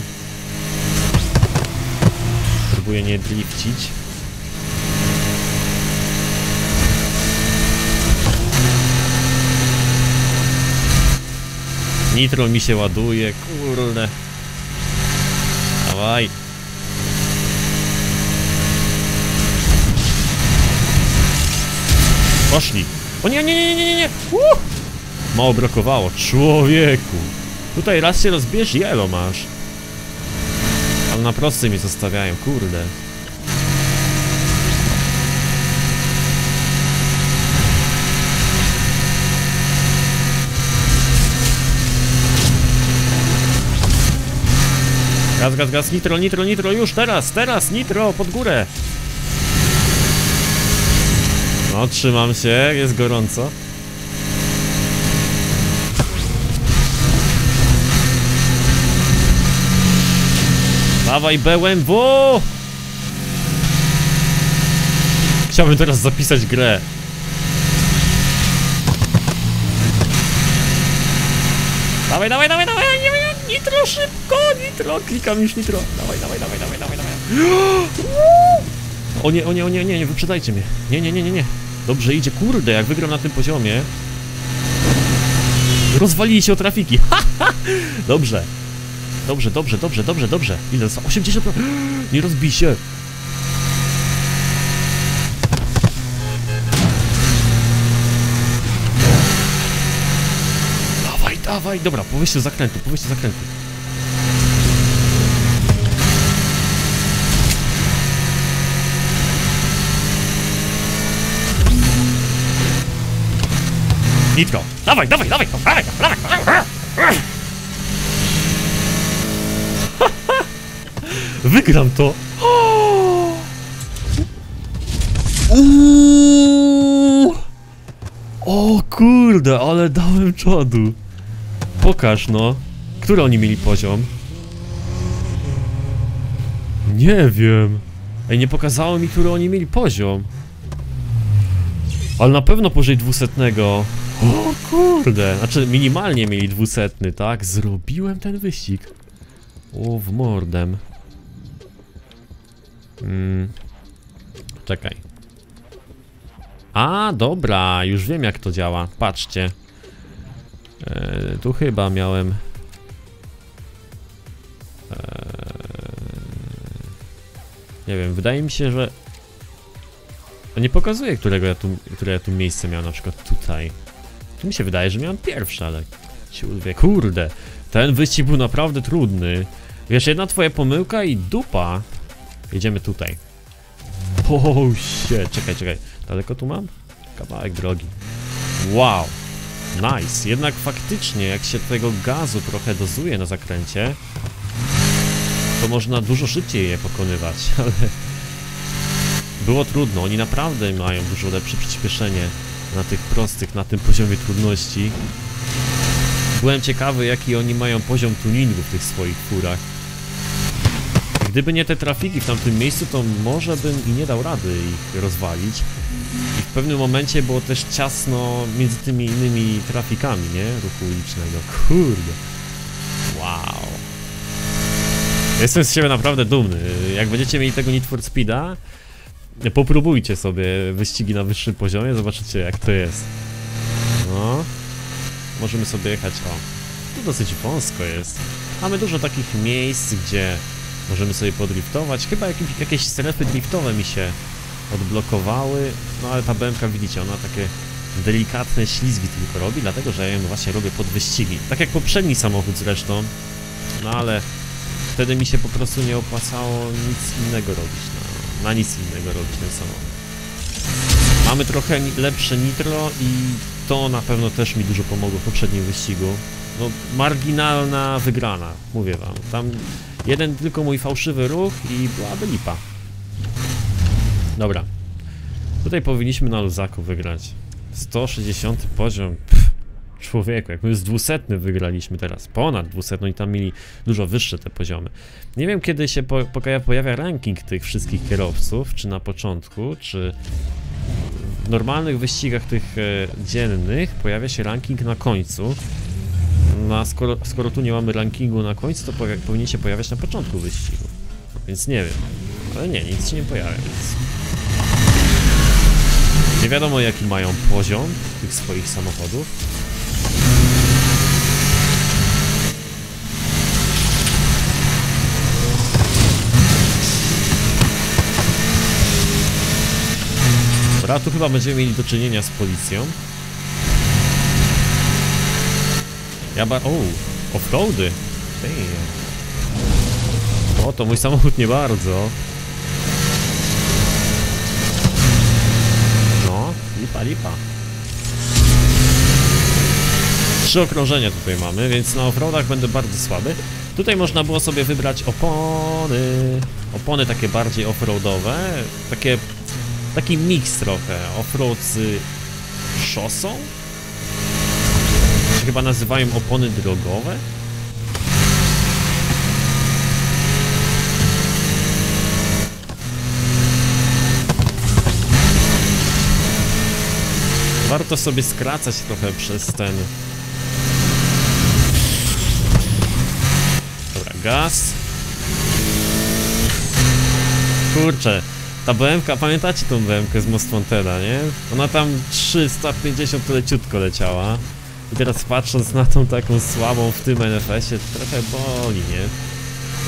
Próbuję nie drifcić. Nitro mi się ładuje, kurde. Dawaj. Poszli. O nie, nie, nie, nie, nie, nie! Uh! Mało brakowało, człowieku! Tutaj raz się rozbierz, jelo masz. Ale na prostej mi zostawiają, kurde. Gaz, gaz, gaz, nitro, nitro, nitro, już teraz, teraz, nitro, pod górę! No, trzymam się, jest gorąco. Dawaj B M W! Chciałbym teraz zapisać grę. Dawaj, dawaj, dawaj, dawaj! Nitro, szybko! Nitro! Klikam już nitro! Dawaj, dawaj, dawaj, dawaj, dawaj, dawaj! O nie, o nie, o nie, nie, nie, wyprzedajcie mnie. Nie, nie, nie, nie, nie. Dobrze idzie, kurde, jak wygram na tym poziomie. Rozwalili się o trafiki. Dobrze. Dobrze, dobrze, dobrze, dobrze, dobrze. Ile zostało? osiemdziesiąt procent. Nie rozbij się. Dawaj, dawaj. Dobra, po wyjściu z zakrętu, po wyjściu z zakrętu. Nitro! Dawaj, dawaj, dawaj, dawaj, dawaj, dawaj. Wygram to! Uuuu. O kurde, ale dałem czadu! Pokaż no! Który oni mieli poziom? Nie wiem! Ej, nie pokazało mi, który oni mieli poziom! Ale na pewno powyżej dwusetnego. O kurde, znaczy minimalnie mieli dwusetny, tak? Zrobiłem ten wyścig. O, w mordem. Mm. Czekaj. A, dobra, już wiem jak to działa, patrzcie. Eee, tu chyba miałem... Eee, nie wiem, wydaje mi się, że... Nie pokazuje, którego ja tu, które ja tu miejsce miałem, na przykład tutaj. Tu mi się wydaje, że miałem pierwsze, ale... Kurde, ten wyścig był naprawdę trudny. Wiesz, jedna twoja pomyłka i dupa. Jedziemy tutaj. Oh shit, czekaj, czekaj. Daleko tu mam? Kawałek drogi. Wow, nice. Jednak faktycznie, jak się tego gazu trochę dozuje na zakręcie, to można dużo szybciej je pokonywać, ale... Było trudno, oni naprawdę mają dużo lepsze przyspieszenie na tych prostych, na tym poziomie trudności. Byłem ciekawy, jaki oni mają poziom tuningu w tych swoich furach. Gdyby nie te trafiki w tamtym miejscu, to może bym i nie dał rady ich rozwalić. I w pewnym momencie było też ciasno między tymi innymi trafikami, nie? Ruchu ulicznego. Kurde. Wow. Jestem z siebie naprawdę dumny. Jak będziecie mieli tego Need for Speed'a, popróbujcie sobie wyścigi na wyższym poziomie, zobaczycie jak to jest. No. Możemy sobie jechać, o. Tu dosyć wąsko jest. Mamy dużo takich miejsc, gdzie możemy sobie podriftować. Chyba jakieś, jakieś strefy driftowe mi się odblokowały. No ale ta B M K, widzicie, ona takie delikatne ślizgi tylko robi, dlatego że ja ją właśnie robię pod wyścigi. Tak jak poprzedni samochód zresztą. No ale wtedy mi się po prostu nie opłacało nic innego robić. No, na nic innego robić ten samochód. Mamy trochę lepsze nitro i to na pewno też mi dużo pomogło w poprzednim wyścigu. No, marginalna wygrana, mówię wam. Tam jeden tylko mój fałszywy ruch i byłaby lipa. Dobra. Tutaj powinniśmy na Luzaku wygrać. sto sześćdziesiąty poziom. Pff, człowieku, jak my z dwieście wygraliśmy teraz. Ponad dwieście, no i tam mieli dużo wyższe te poziomy. Nie wiem, kiedy się po, pojawia ranking tych wszystkich kierowców. Czy na początku, czy... W normalnych wyścigach tych e, dziennych pojawia się ranking na końcu. No a skoro, skoro tu nie mamy rankingu na końcu, to powi powinien się pojawiać na początku wyścigu. No, więc nie wiem. Ale nie, nic się nie pojawia, więc... Nie wiadomo, jaki mają poziom tych swoich samochodów. Dobra, tu chyba będziemy mieli do czynienia z policją. Ja ba... O, offroady. O, to mój samochód nie bardzo. No, lipa, lipa. Trzy okrążenia tutaj mamy, więc na offroadach będę bardzo słaby. Tutaj można było sobie wybrać opony. Opony takie bardziej offroadowe. Takie... Taki miks trochę, offroad z szosą? Czy chyba nazywają opony drogowe? Warto sobie skracać trochę przez ten... Dobra, gaz. Kurczę. Ta B M K, pamiętacie tą B M K z Most Wanteda, nie? Ona tam trzysta pięćdziesiąt leciutko leciała. I teraz patrząc na tą taką słabą w tym N F S-ie, trochę boli, nie?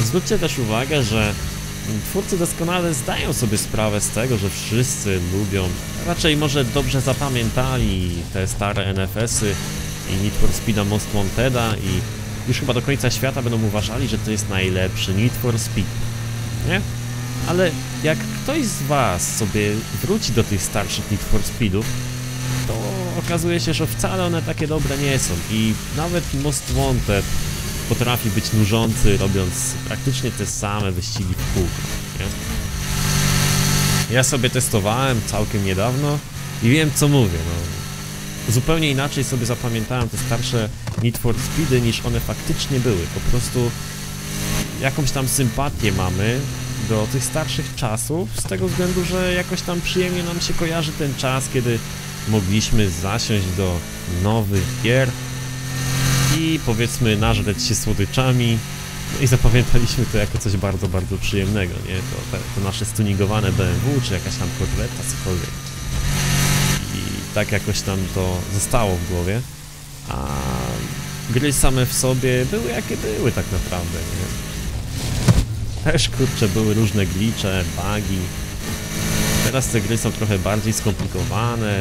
Zwróćcie też uwagę, że twórcy doskonale zdają sobie sprawę z tego, że wszyscy lubią, raczej może dobrze zapamiętali te stare N F S-y i Need for Speed'a Most Wanted'a i już chyba do końca świata będą uważali, że to jest najlepszy Need for Speed, nie? Ale jak ktoś z was sobie wróci do tych starszych Need for Speedów, to okazuje się, że wcale one takie dobre nie są i nawet Most Wanted potrafi być nużący, robiąc praktycznie te same wyścigi w kółko, nie? Ja sobie testowałem całkiem niedawno i wiem, co mówię, no. Zupełnie inaczej sobie zapamiętałem te starsze Need for Speedy, niż one faktycznie były. Po prostu jakąś tam sympatię mamy do tych starszych czasów, z tego względu, że jakoś tam przyjemnie nam się kojarzy ten czas, kiedy mogliśmy zasiąść do nowych gier i powiedzmy nażreć się słodyczami, no i zapamiętaliśmy to jako coś bardzo, bardzo przyjemnego, nie? To, to, to nasze stuningowane B M W, czy jakaś tam korweta, cokolwiek. I tak jakoś tam to zostało w głowie, a gry same w sobie były jakie były tak naprawdę, nie? Też, kurczę, były różne glitche, bugi. Teraz te gry są trochę bardziej skomplikowane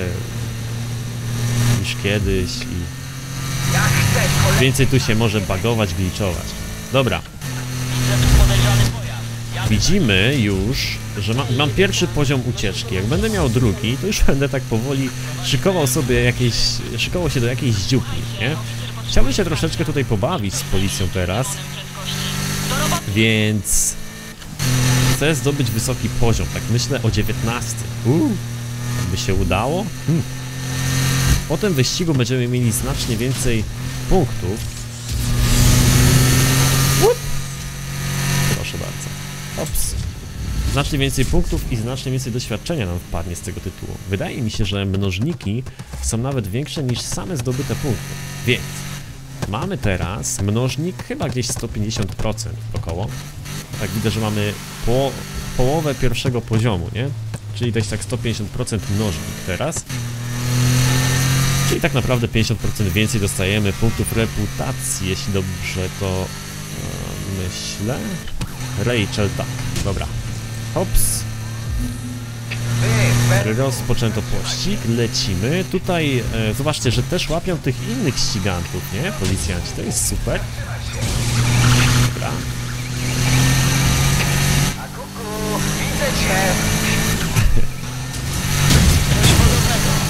niż kiedyś i więcej tu się może bugować, glitchować. Dobra. Widzimy już, że ma, mam pierwszy poziom ucieczki. Jak będę miał drugi, to już będę tak powoli szykował sobie jakieś... Szykował się do jakiejś dziupli, nie? Chciałbym się troszeczkę tutaj pobawić z policją teraz. Więc chcę zdobyć wysoki poziom, tak myślę o dziewiętnastym. Uuu, by się udało? Hmm. Po tym wyścigu będziemy mieli znacznie więcej punktów. Łup! Proszę bardzo. Ops. Znacznie więcej punktów i znacznie więcej doświadczenia nam wpadnie z tego tytułu. Wydaje mi się, że mnożniki są nawet większe niż same zdobyte punkty. Więc mamy teraz mnożnik chyba gdzieś sto pięćdziesiąt procent około. Tak widzę, że mamy po, połowę pierwszego poziomu, nie? Czyli dać tak sto pięćdziesiąt procent mnożnik teraz. Czyli tak naprawdę pięćdziesiąt procent więcej dostajemy punktów reputacji, jeśli dobrze to e, myślę. Rachel, tak, dobra. Hops. Rozpoczęto pościg, lecimy. Tutaj e, zobaczcie, że też łapią tych innych ścigantów, nie? Policjanci, to jest super. Dobra.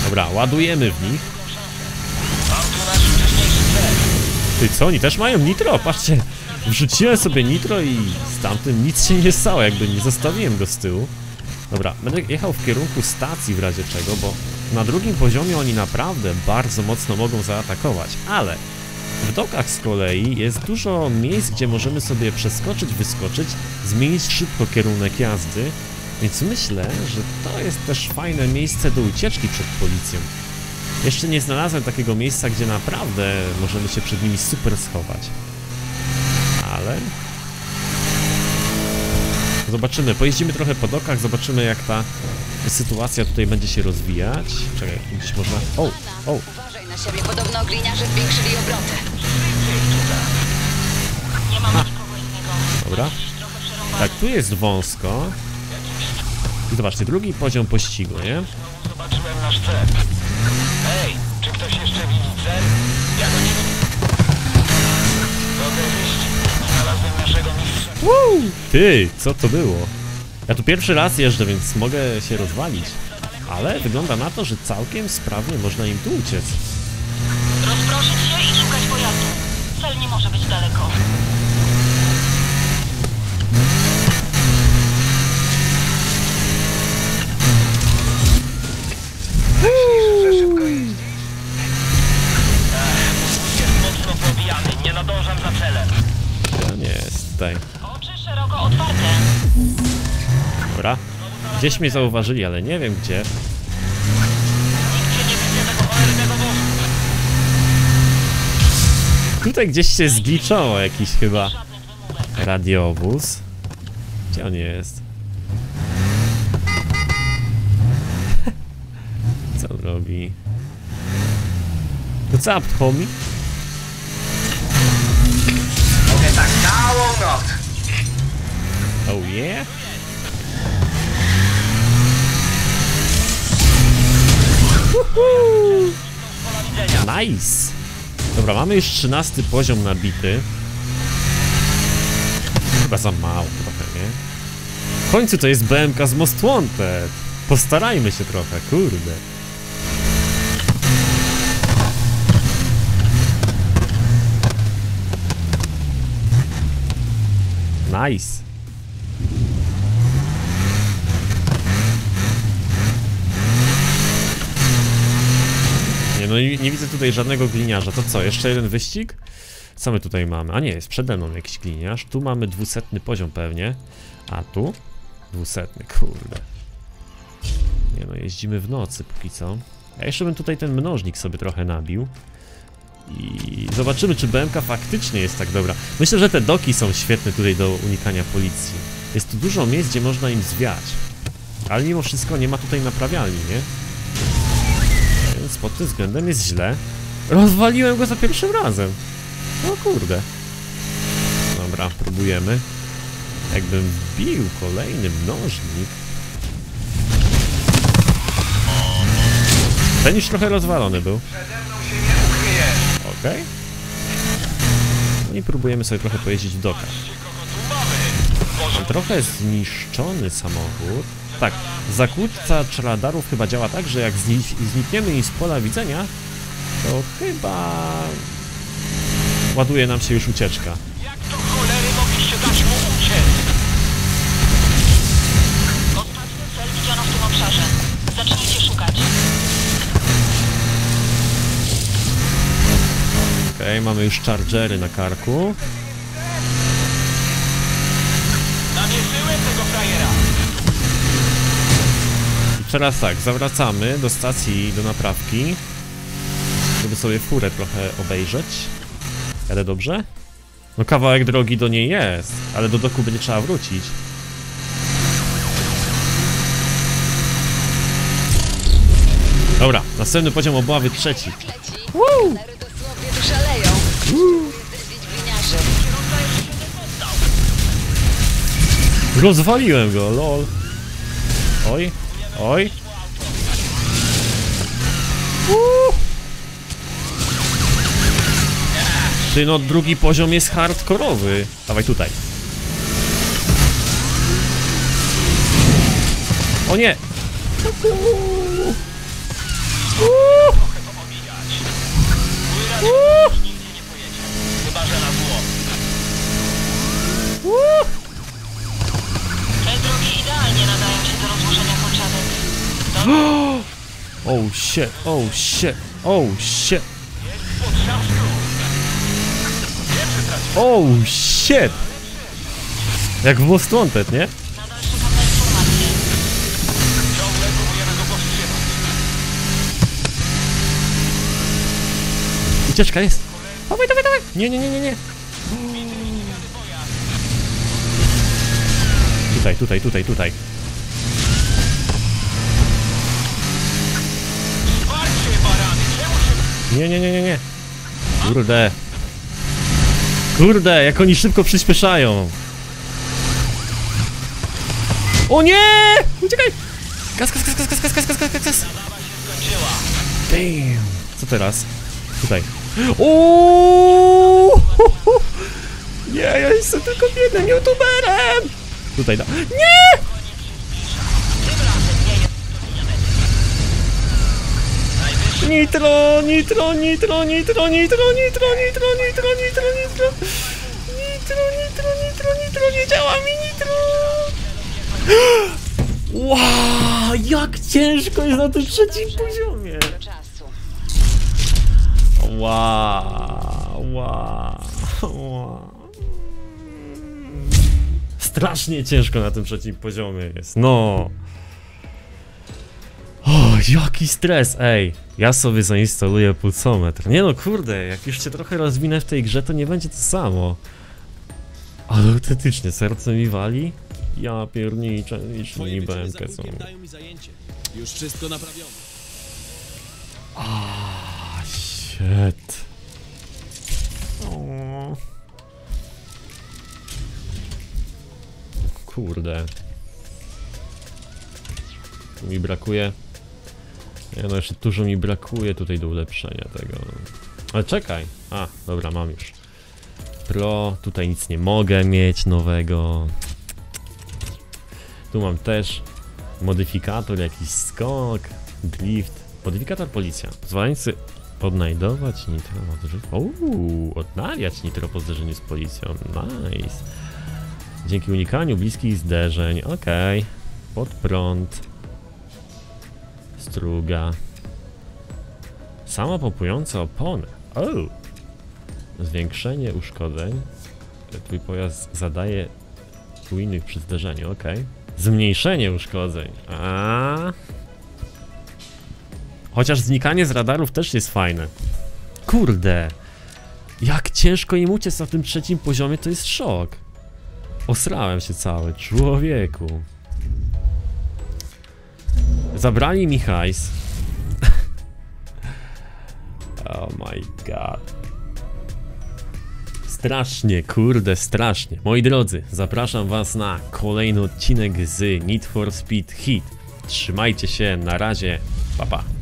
Dobra, ładujemy w nich. Ty co, oni też mają nitro? Patrzcie, wrzuciłem sobie nitro i z tamtym nic się nie stało, jakby nie zostawiłem go z tyłu. Dobra, będę jechał w kierunku stacji w razie czego, bo na drugim poziomie oni naprawdę bardzo mocno mogą zaatakować, ale w dokach z kolei jest dużo miejsc, gdzie możemy sobie przeskoczyć, wyskoczyć, zmienić szybko kierunek jazdy, więc myślę, że to jest też fajne miejsce do ucieczki przed policją. Jeszcze nie znalazłem takiego miejsca, gdzie naprawdę możemy się przed nimi super schować. Ale... zobaczymy, pojeździmy trochę po dokach, zobaczymy jak ta sytuacja tutaj będzie się rozwijać. Czekaj, gdzieś można... O! O! Uważaj na siebie, podobno gliniarze zwiększyli obroty. Ha. Dobra. Tak, tu jest wąsko. I zobaczcie, drugi poziom pościgu, nie? Zobaczyłem nasz cel. Ej, czy ktoś jeszcze widzi cel? Ja go nie widzę. Dobry wyścig. Znalazłem naszego mistrza. Woo! Ty, co to było? Ja tu pierwszy raz jeżdżę, więc mogę się rozwalić. Ale wygląda na to, że całkiem sprawnie można im tu uciec. Rozproszyć się i szukać pojazdu. Cel nie może być daleko. Myślisz, że szybko jeździsz? Jest mocno pobijany, nie nadążam za celem. To nie jest tutaj. Oczy szeroko otwarte. Dobra. Gdzieś mnie zauważyli, ale nie wiem gdzie. Nigdzie nie widzę tego cholernego wozu. Tutaj gdzieś się zgliczoło jakiś chyba radiowóz. Gdzie on jest? Co on robi? What's up, homie? Mogę tak całą noc. Oh yeah? Uhu. Nice! Dobra, mamy już trzynasty poziom nabity. Chyba za mało trochę, nie? W końcu to jest B M K z Most Wanted. Postarajmy się trochę, kurde. Nice. Nie, no nie, nie widzę tutaj żadnego gliniarza. To co, jeszcze jeden wyścig? Co my tutaj mamy? A nie, jest przede mną jakiś gliniarz. Tu mamy dwusetny poziom pewnie. A tu? Dwusetny, kurde. Nie no, jeździmy w nocy póki co. Ja jeszcze bym tutaj ten mnożnik sobie trochę nabił. I zobaczymy, czy B M K faktycznie jest tak dobra. Myślę, że te doki są świetne tutaj do unikania policji. Jest tu dużo miejsc, gdzie można im zwiać. Ale mimo wszystko nie ma tutaj naprawialni, nie? Więc pod tym względem jest źle. Rozwaliłem go za pierwszym razem. O kurde. Dobra, próbujemy. Jakbym wbił kolejny mnożnik. Ten już trochę rozwalony był. Okej. Okay. No i próbujemy sobie trochę pojeździć w dokach. Trochę zniszczony samochód. Tak, zakłócacz radarów chyba działa tak, że jak zni znikniemy im z pola widzenia, to chyba ładuje nam się już ucieczka. Jak to cholery mogliście dać mu uciec? Ostatni cel widziano w tym obszarze. Zacznijcie szukać. mamy już chargery na karku. Namierzyłem tego frajera. I teraz tak, zawracamy do stacji, do naprawki, żeby sobie furę trochę obejrzeć. Jadę dobrze? No kawałek drogi do niej jest, ale do doku będzie trzeba wrócić. Dobra, następny poziom obławy trzeci. Woo! Rozwaliłem go, lol. Oj, oj. Woo! Ty no, drugi poziom jest hardkorowy. Dawaj tutaj. O nie! Uuuu! Uuuu! Chyba, że na złom. Uuuu! Te drogi idealnie nadają się do rozłożenia poczadek. O shit, o shit, o shit. O shit! Jak w Most Wanted, nie? Ucieczka jest! Dawaj, dawaj, dawaj! Nie, nie, nie, nie, nie! Tutaj, tutaj, tutaj, tutaj! Nie, nie, nie, nie, nie! Kurde! Kurde, jak oni szybko przyspieszają! O nie! Uciekaj! Gaz, gaz, gaz, gaz, gaz, gaz, gaz, gaz, gaz! Damn! Co teraz? Tutaj. Uuuu! Nie, ja jestem tylko biednym youtuberem! Tutaj da. Nie! Nitro, nitro, nitro, nitro, nitro, nitro, nitro, nitro, nitro, nitro, nitro, nitro, nitro, nitro, nitro, nie działa mi nitro! Wow, jak ciężko jest na tym trzecim poziomie! Wow, wow, wow. Strasznie ciężko na tym trzecim poziomie jest, no. O, jaki stres, ej. Ja sobie zainstaluję pulsometr. Nie no, kurde, jak już się trochę rozwinę w tej grze, to nie będzie to samo. Ale autentycznie, serce mi wali. Ja pierniczę, niż mi B M K są. Już wszystko naprawione. Shit. O. Kurde. Tu mi brakuje. Nie no, jeszcze dużo mi brakuje tutaj do ulepszenia tego. Ale czekaj. A, dobra, mam już. Pro, tutaj nic nie mogę mieć nowego. Tu mam też modyfikator, jakiś skok, drift. Modyfikator policja. Pozwalający odnajdować nitro po zderzeniu. Uuu, odnawiać nitro po zderzeniu z policją. Nice. Dzięki unikaniu bliskich zderzeń. Okej. Okay. Pod prąd. Struga. Samo popujące opony. O! Zwiększenie uszkodzeń. Twój pojazd zadaje u innych przy zderzeniu. Okej. Okay. Zmniejszenie uszkodzeń. A. Chociaż znikanie z radarów też jest fajne. Kurde! Jak ciężko im uciec na tym trzecim poziomie, to jest szok. Osrałem się cały, człowieku. Zabrali mi hajs. Oh my god. Strasznie, kurde, strasznie. Moi drodzy, zapraszam was na kolejny odcinek z Need for Speed Heat. Trzymajcie się, na razie, pa pa.